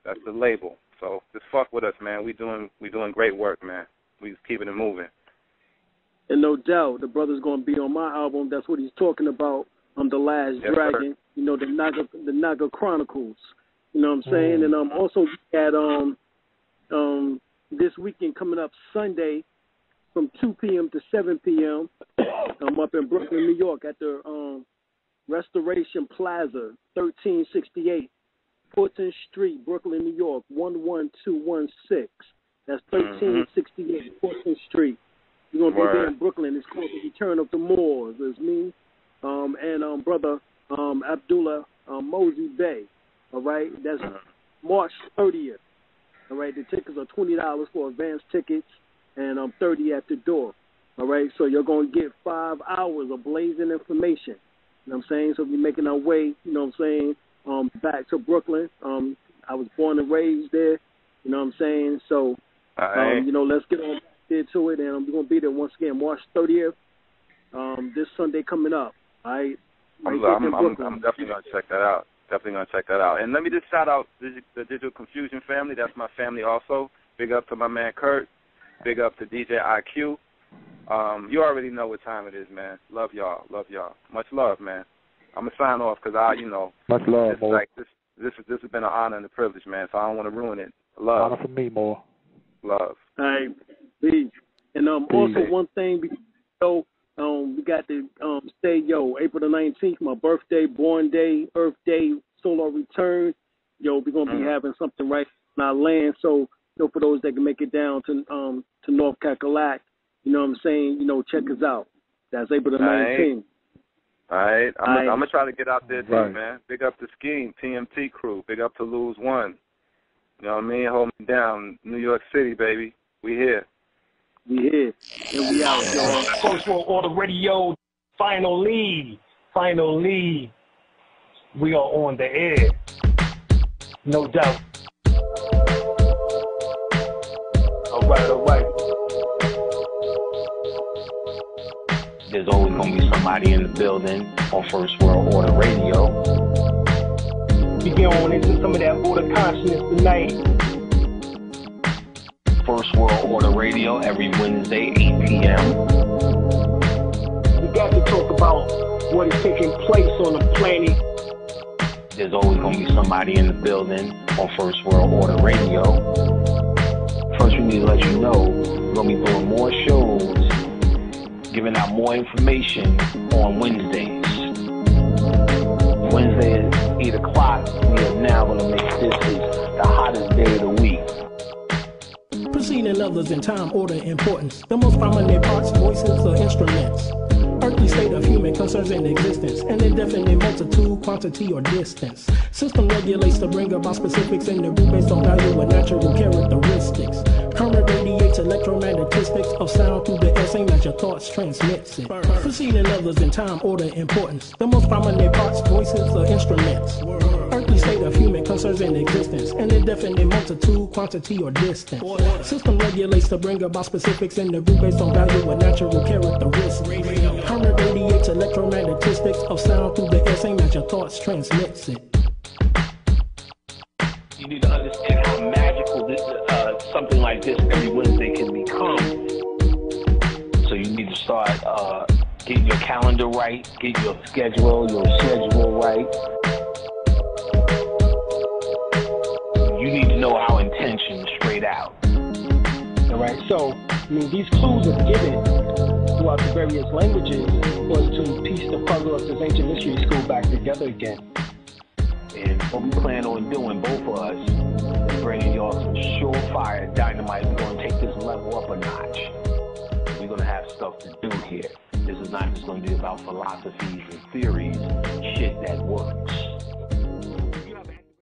that's the label. So just fuck with us, man. We doing great work, man. We just keeping it moving. And no doubt, the brother's gonna be on my album. That's what he's talking about. I'm the Last Dragon. Sir. You know the Naga Chronicles. You know what I'm saying? And also we had this weekend coming up Sunday from 2 p.m. to 7 p.m. I'm up in Brooklyn, New York at the Restoration Plaza, 1368 14th Street, Brooklyn, New York, 11216. That's 1368 14th Street. You're going to be there in Brooklyn. It's called The Return of the Moors. It's me and Brother Abdullah Mosey Bey. All right? That's March 30th. All right, the tickets are $20 for advance tickets and $30 at the door. All right, so you're going to get 5 hours of blazing information. You know what I'm saying? So we're making our way, you know what I'm saying, back to Brooklyn. I was born and raised there, you know what I'm saying? So, you know, let's get on back there to it, and I'm going to be there once again March 30th, this Sunday coming up. All right? I'm definitely going to check that out. Definitely going to check that out. And let me just shout out the Digital Confusion family. That's my family also. Big up to my man Kurt. Big up to DJ IQ. You already know what time it is, man. Love y'all. Love y'all. Much love, man. I'm going to sign off because much love, man. Like, this has been an honor and a privilege, man, so I don't want to ruin it. Love. Honor for me, more. Love. All right. Peace. And also one thing, we got to say, April the 19th, my birthday, born day, Earth Day, solar return. We're going to be having something right in our land. So, for those that can make it down to North Cackalack, you know what I'm saying? Check us out. That's April the 19th. All right. I'm going to try to get out there, too, man. Big up the Scheme, TMT crew. Big up to Lose One. You know what I mean? Hold me down. New York City, baby. We here. Yeah, and we out, y'all. First World Order Radio, finally, we are on the air. No doubt. All right. There's always going to be somebody in the building on First World Order Radio. We get on into some of that order consciousness tonight. First World Order Radio every Wednesday, 8 p.m. We got to talk about what is taking place on the planet. There's always going to be somebody in the building on First World Order Radio. First, we need to let you know we're going to be doing more shows, giving out more information on Wednesdays. Wednesday at 8 o'clock, we are now going to make this the hottest day of the week. Preceding others in time, order, importance. The most prominent parts, voices, or instruments. Earthly state of human concerns and existence, an indefinite multitude, quantity, or distance. System regulates to bring about specifics in the root based on value and natural characteristics. Current radiates electromagnetistics of sound through the air, same as your thoughts transmits it. Preceding others in time, order, importance. The most prominent parts, voices, or instruments. Earthly state of human concerns and existence, an indefinite multitude, quantity, or distance. System regulates to bring about specifics in the root based on value and natural characteristics. Current radiates electromagnetistics of sound through the air, same as your thoughts transmits it. You need to understand how magical this, something like this every Wednesday can become. So you need to start getting your calendar right, get your schedule right. You need to know our intention straight out. All right, so I mean, these clues are given throughout the various languages was to piece the puzzle of this ancient mystery school back together again. And what we plan on doing, both of us, is bringing y'all some surefire dynamite. We're going to take this level up a notch. We're going to have stuff to do here. This is not just going to be about philosophies and theories, shit that works.